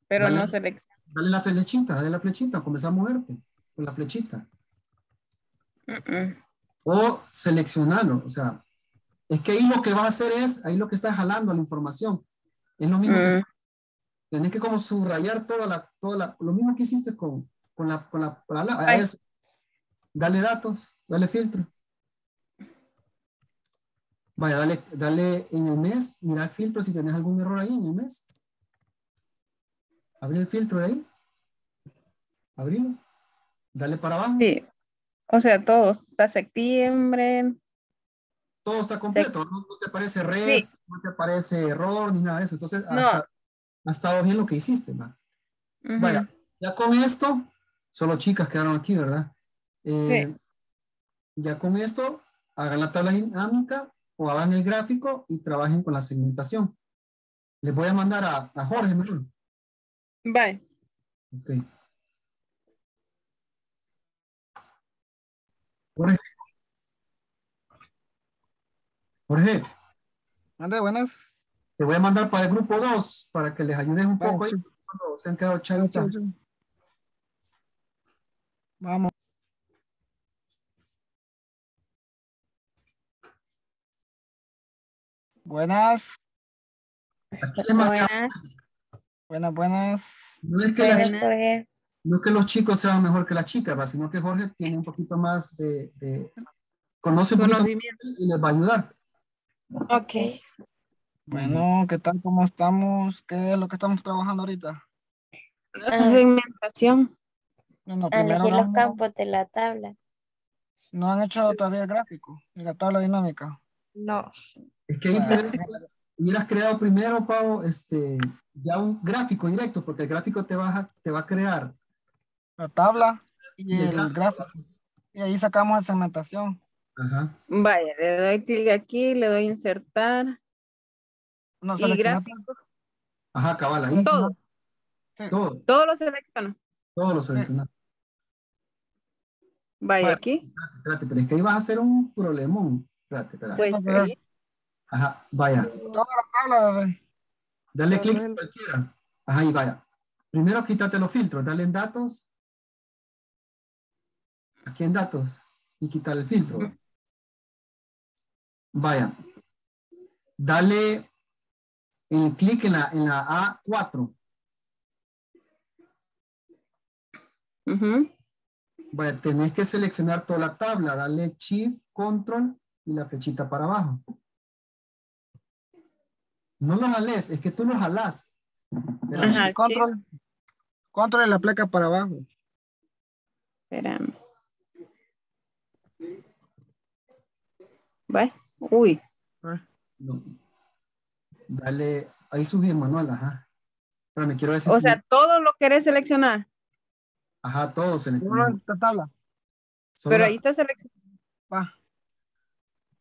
Pero dale, no selecciona. Dale la flechita, comenzá a moverte con la flechita. O seleccionalo, o sea... Es que ahí lo que vas a hacer es, ahí lo que estás jalando la información. Es lo mismo que tenés que como subrayar lo mismo que hiciste con la eso. Dale datos, dale filtro. Vaya, dale en el mes, mira el filtro si tenés algún error ahí en el mes. Abrir el filtro de ahí. Abrirlo. Dale para abajo. Sí. O sea, todo está septiembre. Todo está completo, no te aparece red, no te aparece error, ni nada de eso. Entonces, ha estado bien lo que hiciste, man. Uh-huh. Vaya, ya con esto, solo chicas quedaron aquí, ¿verdad? Ya con esto, hagan la tabla dinámica o hagan el gráfico y trabajen con la segmentación. Les voy a mandar a Jorge, mejor. Bye. Ok. Jorge. Anda, buenas. Te voy a mandar para el grupo 2 para que les ayudes un poco. Sí. Ahí, cuando se han quedado chavitas. Vamos. Buenas. Buenas. Buenas, buenas. No es que los chicos sean mejor que las chicas, ¿va? Sino que Jorge tiene un poquito más de conoce un poquito más y les va a ayudar. Ok. Bueno, ¿qué tal? ¿Cómo estamos? ¿Qué es lo que estamos trabajando ahorita? Segmentación. Bueno, primero los campos de la tabla. ¿No han hecho todavía el gráfico y la tabla dinámica? No. Es que ahí hubieras creado primero, Pau, ya un gráfico directo, porque el gráfico te va a crear la tabla y el gráfico. Y ahí sacamos la segmentación. Ajá. Vaya, le doy clic aquí, le doy insertar. No, y gráfico. Ajá, cabal, ahí. Todo. Sí. Todo lo selecciono. Todo lo selecciono. Sí. Vaya, bueno, aquí. Espérate, pero es que ahí vas a hacer un problemón. Espérate. Pues, sí. Ajá, vaya. Toda la tabla, bebé. Dale clic en cualquiera. Ajá, y vaya. Primero quítate los filtros. Dale en datos. Aquí en datos. Y quitar el filtro. Vaya. Dale el clic en la A4. Uh-huh. Vaya, tenés que seleccionar toda la tabla. Dale Shift, Control y la flechita para abajo. No los jales, es que tú los jalás. Ajá, control y la placa para abajo. Espérame. ¿Ve? Uy. No. Dale, ahí subí Manuel, ajá. Pero me quiero decir. O sea, todo lo querés seleccionar. Ajá, todo seleccionado. La tabla. Pero ahí está seleccionado. Va.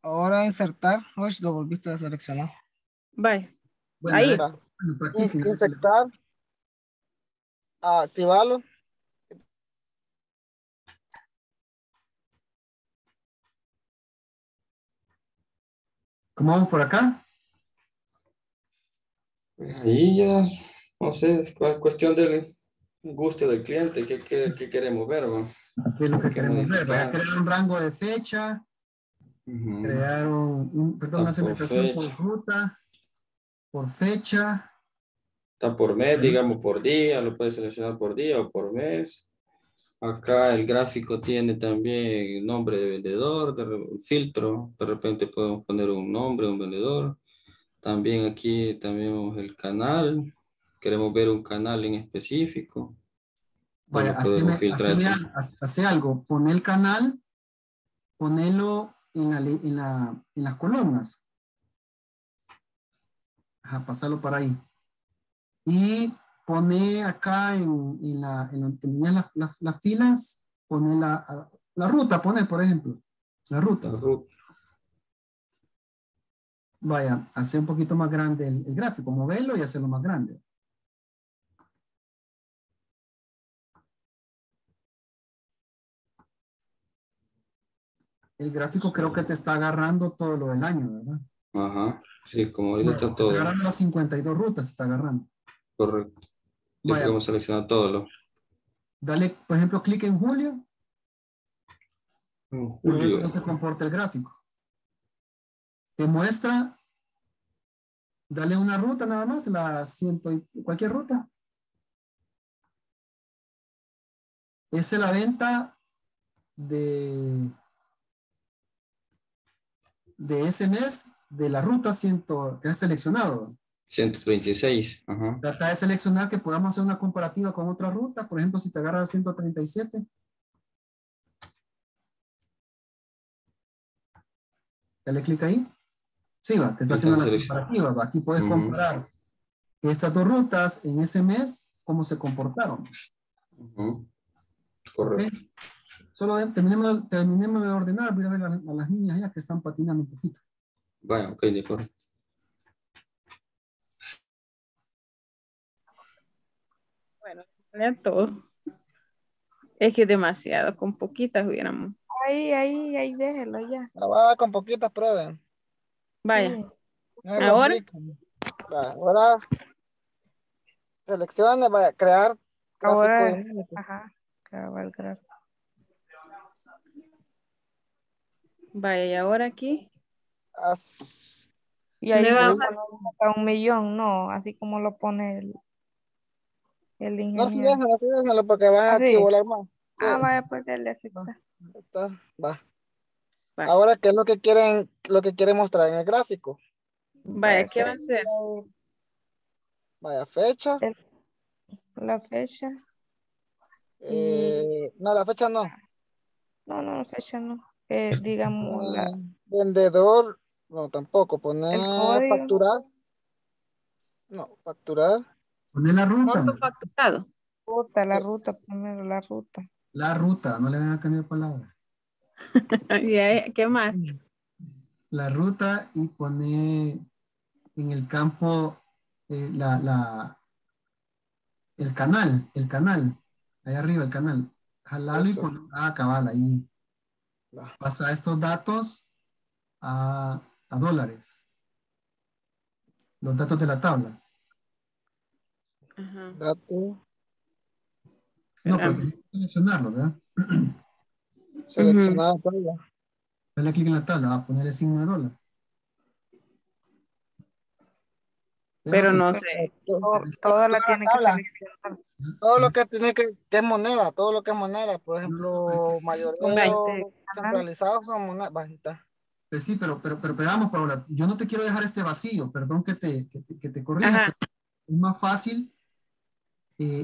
Ahora insertar. Uy, lo volviste a seleccionar. Vale. Bueno, ahí. Insertar. Activarlo. ¿Cómo vamos por acá? Pues ahí ya, no sé, es cuestión del gusto del cliente, ¿qué queremos ver? ¿Va? ¿Qué es lo que queremos ver? ¿Va? Crear un rango de fecha, crear una segmentación por ruta, por fecha. Está por mes, digamos por día, lo puedes seleccionar por día o por mes. Acá el gráfico tiene también nombre de vendedor, filtro, de repente podemos poner un nombre, un vendedor. También aquí tenemos el canal. Queremos ver un canal en específico. Vaya, hace algo. Pon el canal, ponelo en las columnas. Ajá, pasarlo para ahí. Y pone acá en las filas, pone la ruta, pone por ejemplo. La ruta. Vaya, hace un poquito más grande el gráfico, moverlo y hacerlo más grande. El gráfico creo que te está agarrando todo lo del año, ¿verdad? Ajá, sí, como ahorita bueno, todo. Está agarrando las 52 rutas, está agarrando. Correcto. Ya podemos seleccionar todo lo. Dale, por ejemplo, clic en julio. En julio. ¿Cómo se comporta el gráfico? Te muestra, dale una ruta nada más, cualquier ruta. Esa es la venta de ese mes, de la ruta 100 que has seleccionado. 136, ajá. Trata de seleccionar que podamos hacer una comparativa con otra ruta, por ejemplo, si te agarras 137. Dale clic ahí. Sí, va, te está haciendo una comparativa, va. Aquí puedes comparar estas dos rutas en ese mes, cómo se comportaron. Correcto. Okay. Solo terminemos de ordenar, voy a ver a las niñas ya que están patinando un poquito. Bueno, ok, de acuerdo. Bueno, poner todo. Es que es demasiado, con poquitas hubiéramos. Ahí, déjelo ya. Ahora con poquitas prueben. Vaya. Ahora. Ahora. Seleccione, vaya, crear. Ahora. Ajá. Crear el gráfico. Vaya, y ahora aquí. Y ahí le van a un millón, no, así como lo pone el ingeniero. No, sí, déjalo, porque va a chivolar más. Sí. Ah, vaya a perderle efecto. Va. Vale. Ahora, ¿qué es lo que quieren mostrar en el gráfico? Vaya, ¿qué va a ser? Vaya, fecha. La fecha. No, la fecha no. No, fecha no. Digamos. Vendedor, no, tampoco. Poner facturar. No, facturar. Poner la ruta. Facturado. La ruta, primero, la ruta. La ruta, no le van a cambiar palabra. ¿Qué más? La ruta y poner en el campo el canal. Ahí arriba el canal. Jalalo y poner cabal ahí. Pasa estos datos a dólares. Los datos de la tabla. Ajá. Dato. No, pero tienes que seleccionarlo, ¿verdad? Seleccionada tabla. Dale clic en la tabla, va a poner el signo de dólar. Pero no sé. Todo lo tiene que seleccionar. Todo lo que tiene que es moneda, todo lo que es moneda, por ejemplo, mayoreo, centralizados son monedas bajitas. Pues sí, pero veamos, Paola, yo no te quiero dejar este vacío, perdón que te corrija. Es más fácil.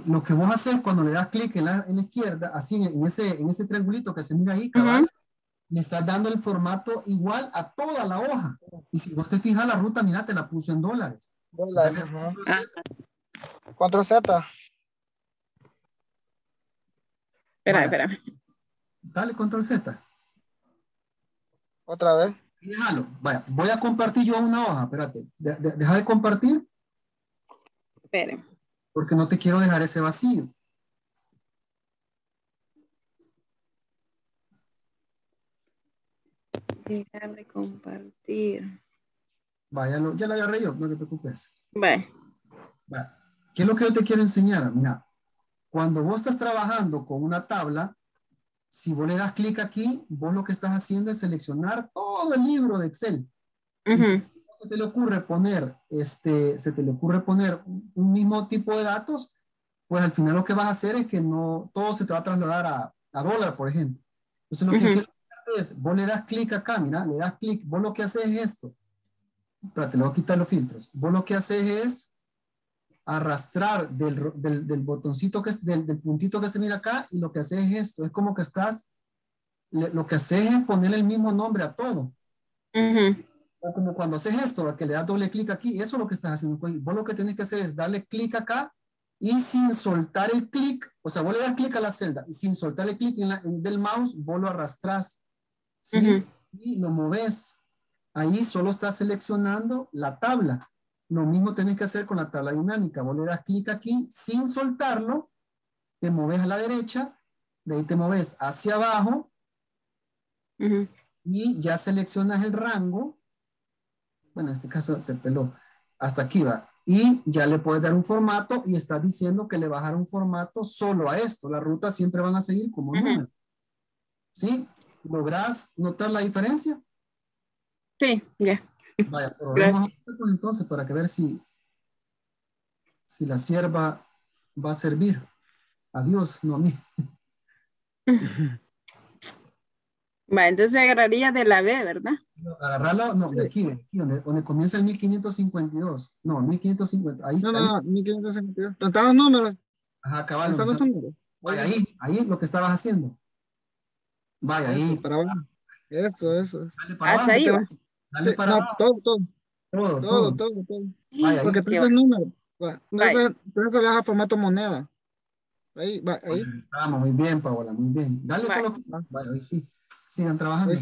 Lo que vos haces cuando le das clic en la izquierda, así en ese triangulito que se mira ahí, cabal, le estás dando el formato igual a toda la hoja. Y si vos te fijas la ruta, mira, te la puso en dólares. Dólares, ¿no? 4Z. Espérame. Dale, control Z. Otra vez. Déjalo. Vaya, voy a compartir yo una hoja, espérate. Deja de compartir. Espérame. Porque no te quiero dejar ese vacío. Dejar de compartir. Vaya, ya la agarré yo, no te preocupes. Vale. ¿Qué es lo que yo te quiero enseñar? Mira, cuando vos estás trabajando con una tabla, si vos le das clic aquí, vos lo que estás haciendo es seleccionar todo el libro de Excel. Uh-huh. Se te le ocurre poner un mismo tipo de datos, pues al final lo que vas a hacer es que no todo se te va a trasladar a dólar, por ejemplo. Entonces lo que quiero hacer es, vos le das clic acá, mira, le das clic, vos lo que haces es esto. Espérate, le voy a quitar los filtros. Vos lo que haces es arrastrar del botoncito, del puntito que se mira acá, y lo que haces es esto. Es como que lo que haces es ponerle el mismo nombre a todo. Uh-huh. O como cuando haces esto, que le das doble clic aquí, eso es lo que estás haciendo. Vos lo que tienes que hacer es darle clic acá y sin soltar el clic, o sea, vos le das clic a la celda y sin soltar el clic del mouse, vos lo arrastrás, ¿sí? Y lo moves. Ahí solo estás seleccionando la tabla. Lo mismo tenés que hacer con la tabla dinámica. Vos le das clic aquí sin soltarlo, te moves a la derecha, de ahí te moves hacia abajo y ya seleccionas el rango. Bueno, en este caso se peló. Hasta aquí va. Y ya le puedes dar un formato y estás diciendo que le vas a dar un formato solo a esto. Las rutas siempre van a seguir como números. ¿Sí? ¿Lográs notar la diferencia? Sí, ya. Vaya, probemos entonces para que ver si la cierva va a servir. A Dios, no a mí. Va, entonces agarraría de la B, ¿verdad? Agarrarla, no, de aquí donde comienza el 1552. No, 1550, ahí está. No, 1552. ¿Están los números? Ajá, cabal. ¿Están los números? Vaya, ahí lo que estabas haciendo. Vaya, eso, ahí. Para abajo. Eso. Dale para abajo. Ahí dale para abajo. Todo. Vaya, porque tú estás número. Entonces le das a formato moneda. Ahí. Estamos, muy bien, Paola, muy bien. Dale solo. Vaya, ahí sí. Sigan trabajando.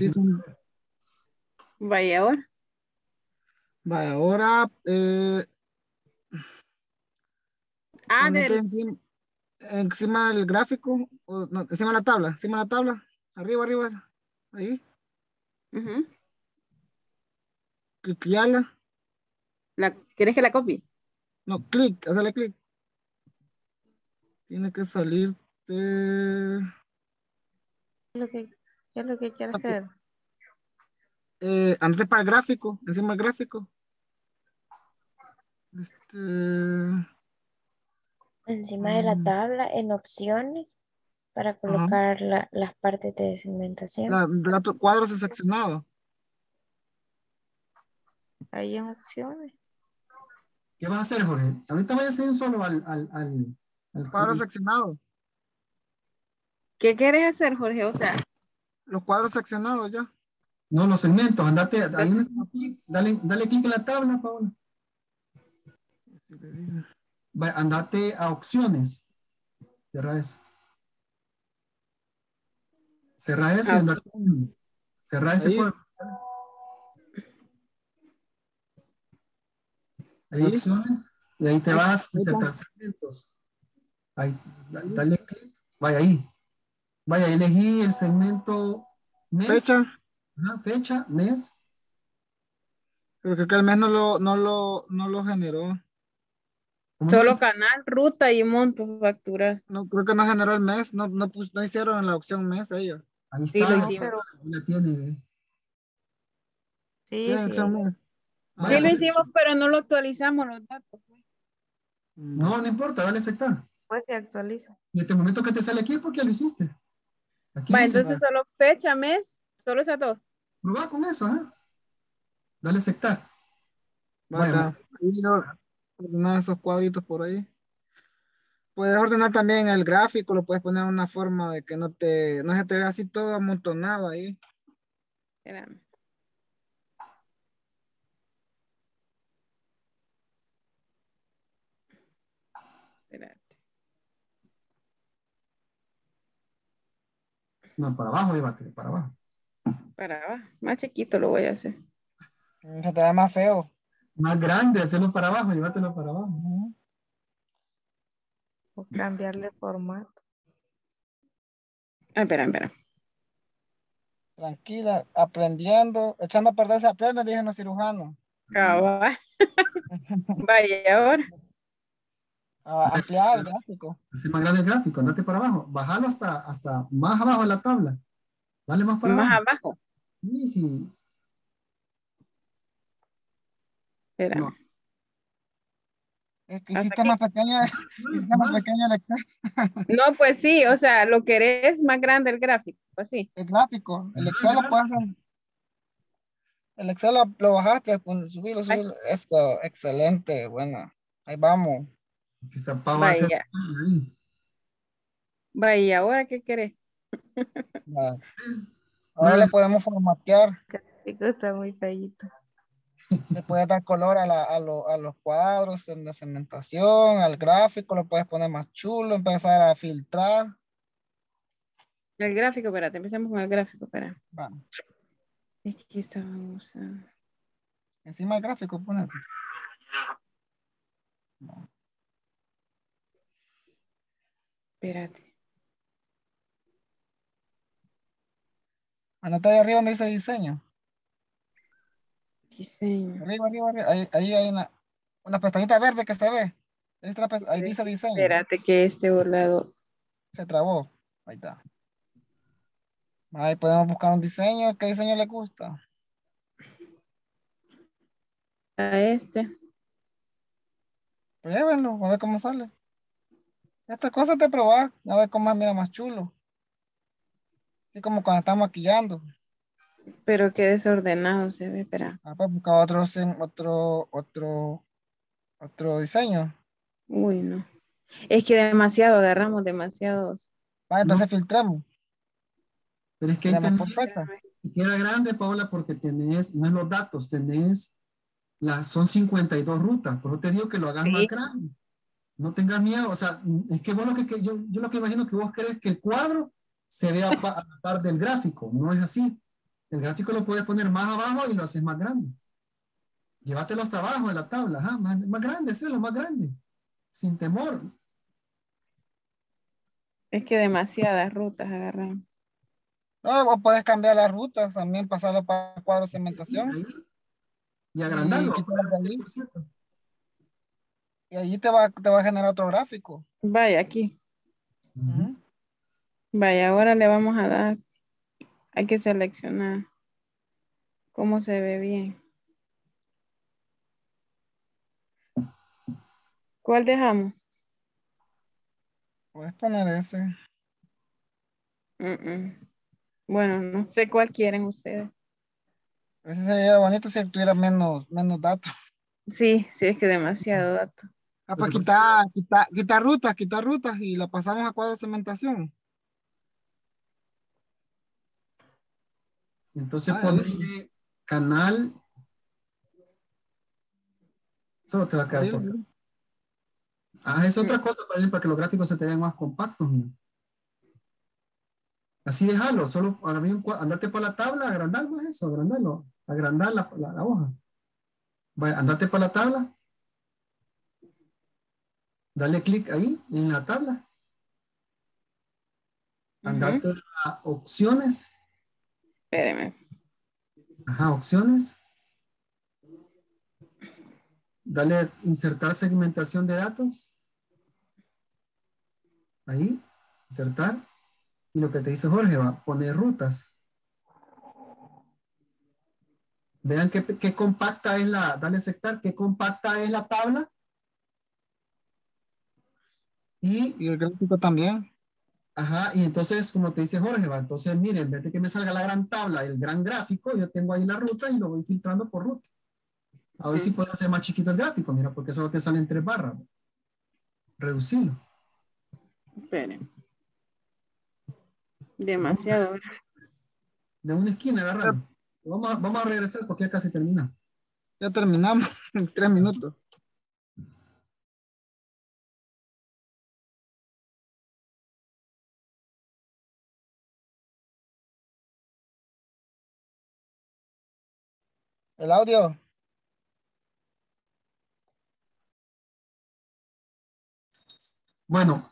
Vaya ahora. Encima del gráfico. Encima de la tabla. Arriba. Ahí. Cliqueala. ¿Quieres que la copie? No, hazle clic. Tiene que salirte. Ok. ¿Qué es lo que quieres hacer? Andate para el gráfico, encima del gráfico. Encima de la tabla, en opciones, para colocar las partes de segmentación. El cuadro es seccionado. Ahí en opciones. ¿Qué vas a hacer, Jorge? Ahorita voy a hacer solo al cuadro seccionado. ¿Qué quieres hacer, Jorge? O sea, los cuadros seccionados ya. No, los segmentos. Andate, dale clic en la tabla, Paola. Andate a opciones. Cerra eso. Cerra eso. Ah, andate. Cerra ese ahí. Cuadro. Ahí. Opciones. Y ahí te vas a insertar segmentos. Ahí, dale clic. Vaya ahí. Vaya, elegí el segmento mes. Fecha. Ajá, fecha, mes. Pero creo que el mes no lo generó. Solo canal, ruta y monto, factura. No, creo que no generó el mes. No hicieron la opción mes ellos. Ahí está. Sí, lo hicimos. La tiene, sí, opción mes. Sí lo hicimos, pero no lo actualizamos los datos. No, no importa, dale aceptar. Pues se actualiza. Y este momento que te sale aquí, ¿por qué lo hiciste? Aquí va, entonces va. Solo fecha, mes, solo esas dos. Prueba con eso, ¿eh? Dale aceptar. Vaya, ordenar esos cuadritos por ahí. Puedes ordenar también el gráfico, lo puedes poner en una forma de que no se te vea así todo amontonado ahí. Espérame. No, para abajo, llévate, para abajo. Para abajo, más chiquito lo voy a hacer. Se te da más feo. Más grande, hacerlo para abajo, llévatelo para abajo. O cambiarle formato. Espera. Tranquila, aprendiendo, echando a perder se aprende, dicen los cirujanos. Cabal. Vaya, ahora. Ampliar el gráfico. Hacer más grande el gráfico, andate para abajo. Bájalo hasta más abajo en la tabla. Dale más para abajo. Más abajo. Sí. Espera. No. Es que hiciste más pequeño, el Excel. No, pues sí, o sea, lo que querés más grande el gráfico, pues sí. El gráfico, el Excel lo puedes hacer. El Excel lo bajaste, subilo. Esto, excelente, bueno. Ahí vamos. Que está vaya. Vaya, ¿ahora qué querés? Vale. Ahora le podemos formatear. Está muy feíto. Le puedes dar color a los cuadros de segmentación, al gráfico, lo puedes poner más chulo, empezar a filtrar. El gráfico, espérate, empecemos con el gráfico, espera. Vamos. Es que estábamos usando. Encima del gráfico, ponete. No. Espérate. Anota ahí arriba donde dice diseño. Diseño. Arriba. Ahí hay una pestañita verde que se ve. Ahí dice diseño. Espérate que este borrado se trabó. Ahí está. Ahí podemos buscar un diseño. ¿Qué diseño le gusta? A este. Pruébenlo, a ver cómo sale. Estas cosas de probar, a ver cómo mira más chulo. Así como cuando estamos maquillando. Pero qué desordenado se ve, espera. Ah, pues busca otro diseño. Uy, no. Es que demasiado, agarramos demasiados. Vale, entonces filtramos. Pero es que ahí queda grande, Paola, porque tenés, no es los datos, tenés, son 52 rutas, pero te digo que lo hagas más grande. No tengas miedo, o sea, es que vos yo lo que imagino que vos querés que el cuadro se vea a la par del gráfico, no es así. El gráfico lo puedes poner más abajo y lo haces más grande. Llévatelo hasta abajo de la tabla, ajá, más grande, hazlo más grande, sin temor. Es que demasiadas rutas agarran. No, vos podés cambiar las rutas, también pasarlo para cuadro de segmentación. Y agrandarlo. Y allí te va a generar otro gráfico. Vaya, aquí. Vaya, ahora le vamos a dar. Hay que seleccionar cómo se ve bien. ¿Cuál dejamos? Puedes poner ese. Bueno, no sé cuál quieren ustedes. A veces sería bonito si tuviera menos datos. Sí, es que demasiado dato. Ah, para quitar rutas y la pasamos a cuadro de segmentación. Entonces ponerle canal. Solo te va a quedar por acá. Ah, es otra cosa para que los gráficos se te vean más compactos, ¿no? Así déjalo, solo andate por la tabla, agrandarlo, eso, agrandarlo, agrandar la hoja. Vaya, andate por la tabla. Dale clic ahí, en la tabla. Andate a opciones. Espéreme. Ajá, opciones. Dale insertar segmentación de datos. Ahí, insertar. Y lo que te hizo Jorge va a poner rutas. Vean qué compacta es dale aceptar, qué compacta es la tabla. Y el gráfico también. Ajá, y entonces, como te dice Jorge, va, entonces miren, en vez de que me salga la gran tabla, el gran gráfico, yo tengo ahí la ruta y lo voy filtrando por ruta. A ver si puedo hacer más chiquito el gráfico, mira, porque solo te salen 3 barras. Reducirlo. Esperen. Demasiado. De una esquina, agarra. Vamos a regresar porque ya casi termina. Ya terminamos en 3 minutos. El audio. Bueno,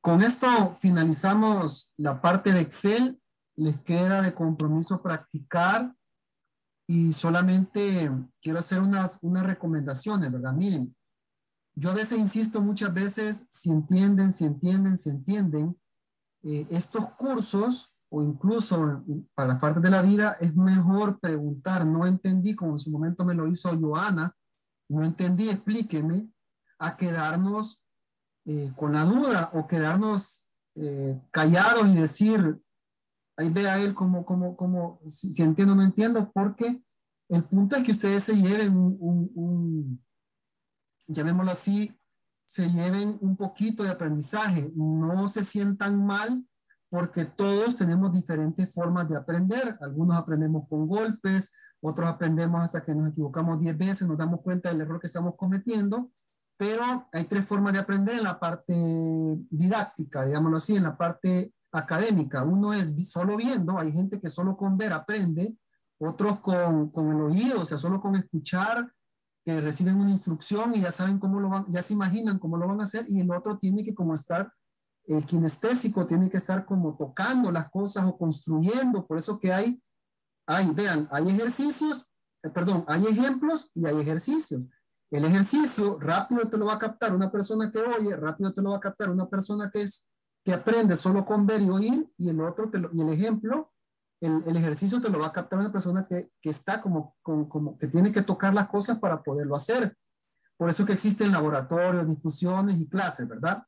con esto finalizamos la parte de Excel. Les queda de compromiso practicar y solamente quiero hacer unas recomendaciones, ¿verdad? Miren, yo a veces insisto muchas veces, si entienden, estos cursos o incluso para las partes de la vida es mejor preguntar. No entendí, como en su momento me lo hizo Joana, no entendí, explíqueme, a quedarnos con la duda o quedarnos callados y decir, ahí vea él como si entiendo o no entiendo, porque el punto es que ustedes se lleven llamémoslo así, se lleven un poquito de aprendizaje, no se sientan mal porque todos tenemos diferentes formas de aprender. Algunos aprendemos con golpes, otros aprendemos hasta que nos equivocamos 10 veces, nos damos cuenta del error que estamos cometiendo. Pero hay 3 formas de aprender en la parte didáctica, digámoslo así, en la parte académica. Uno es solo viendo, hay gente que solo con ver aprende, otros con el oído, o sea, solo con escuchar, que reciben una instrucción y ya saben cómo lo van, ya se imaginan cómo lo van a hacer, y el otro tiene que como estar, el kinestésico tiene que estar como tocando las cosas o construyendo. Por eso que vean, hay ejercicios, hay ejemplos y hay ejercicios. El ejercicio rápido te lo va a captar una persona que oye, rápido te lo va a captar una persona que aprende solo con ver y oír, y el ejercicio te lo va a captar una persona que está que tiene que tocar las cosas para poderlo hacer. Por eso que existen laboratorios, discusiones y clases, ¿verdad?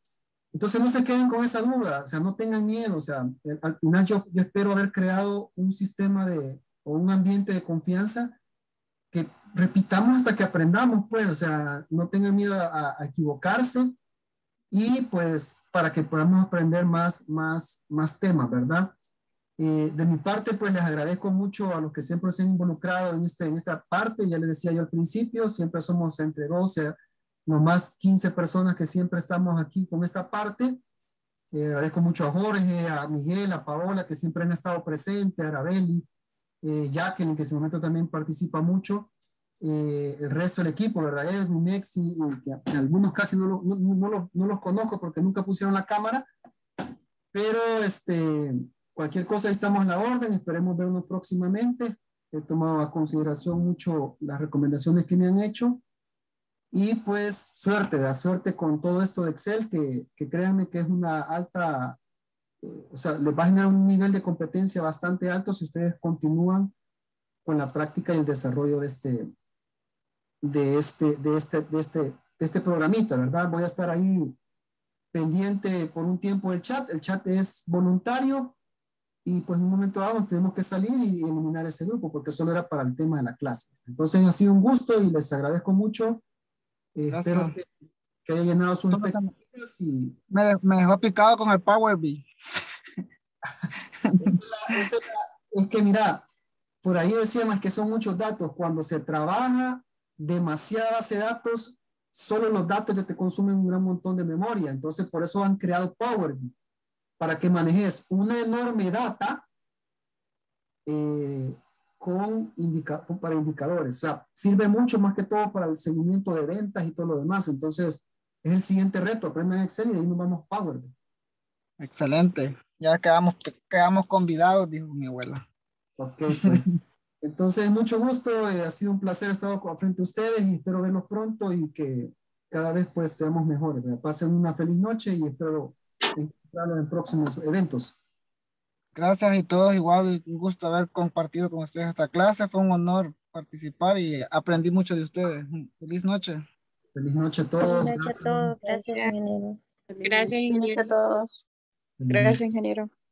Entonces no se queden con esa duda, o sea, no tengan miedo, o sea, al final yo espero haber creado un sistema o un ambiente de confianza que repitamos hasta que aprendamos, pues, o sea, no tengan miedo a equivocarse, y pues para que podamos aprender más temas, ¿verdad? De mi parte, pues les agradezco mucho a los que siempre se han involucrado en esta parte. Ya les decía yo al principio, siempre somos entre 12, nomás 15 personas que siempre estamos aquí con esta parte. Agradezco mucho a Jorge, a Miguel, a Paola, que siempre han estado presentes, a Arabeli, Jacqueline, que en ese momento también participa mucho. El resto del equipo, ¿verdad? Edwin, Mexi, que algunos casi no los conozco porque nunca pusieron la cámara, pero cualquier cosa, ahí estamos a la orden. Esperemos vernos próximamente. He tomado a consideración mucho las recomendaciones que me han hecho, y pues suerte, la suerte con todo esto de Excel, que créanme que es una alta, o sea, les va a generar un nivel de competencia bastante alto si ustedes continúan con la práctica y el desarrollo de este programita, ¿verdad? Voy a estar ahí pendiente por un tiempo del chat. El chat es voluntario y pues en un momento dado tenemos que salir y eliminar ese grupo porque solo era para el tema de la clase. Entonces ha sido un gusto y les agradezco mucho. Espero que haya llenado sus expectativas. Y... me dejó picado con el Power BI. Es que mira, por ahí decíamos que son muchos datos. Cuando se trabaja demasiada base de datos, solo los datos ya te consumen un gran montón de memoria. Entonces por eso han creado Power BI, para que manejes una enorme data para indicadores. O sea, sirve mucho más que todo para el seguimiento de ventas y todo lo demás. Entonces es el siguiente reto, aprendan Excel y de ahí nos vamos Power BI. Excelente, ya quedamos convidados, dijo mi abuela. Ok, pues. Entonces mucho gusto, ha sido un placer estar frente a ustedes y espero verlos pronto y que cada vez pues seamos mejores. Pasen una feliz noche y espero encontrarlos en próximos eventos. Gracias y todos igual, un gusto haber compartido con ustedes esta clase, fue un honor participar y aprendí mucho de ustedes. Feliz noche. Feliz noche a todos. Feliz noche a todos, gracias, ingeniero. Gracias, ingeniero. Gracias, ingeniero.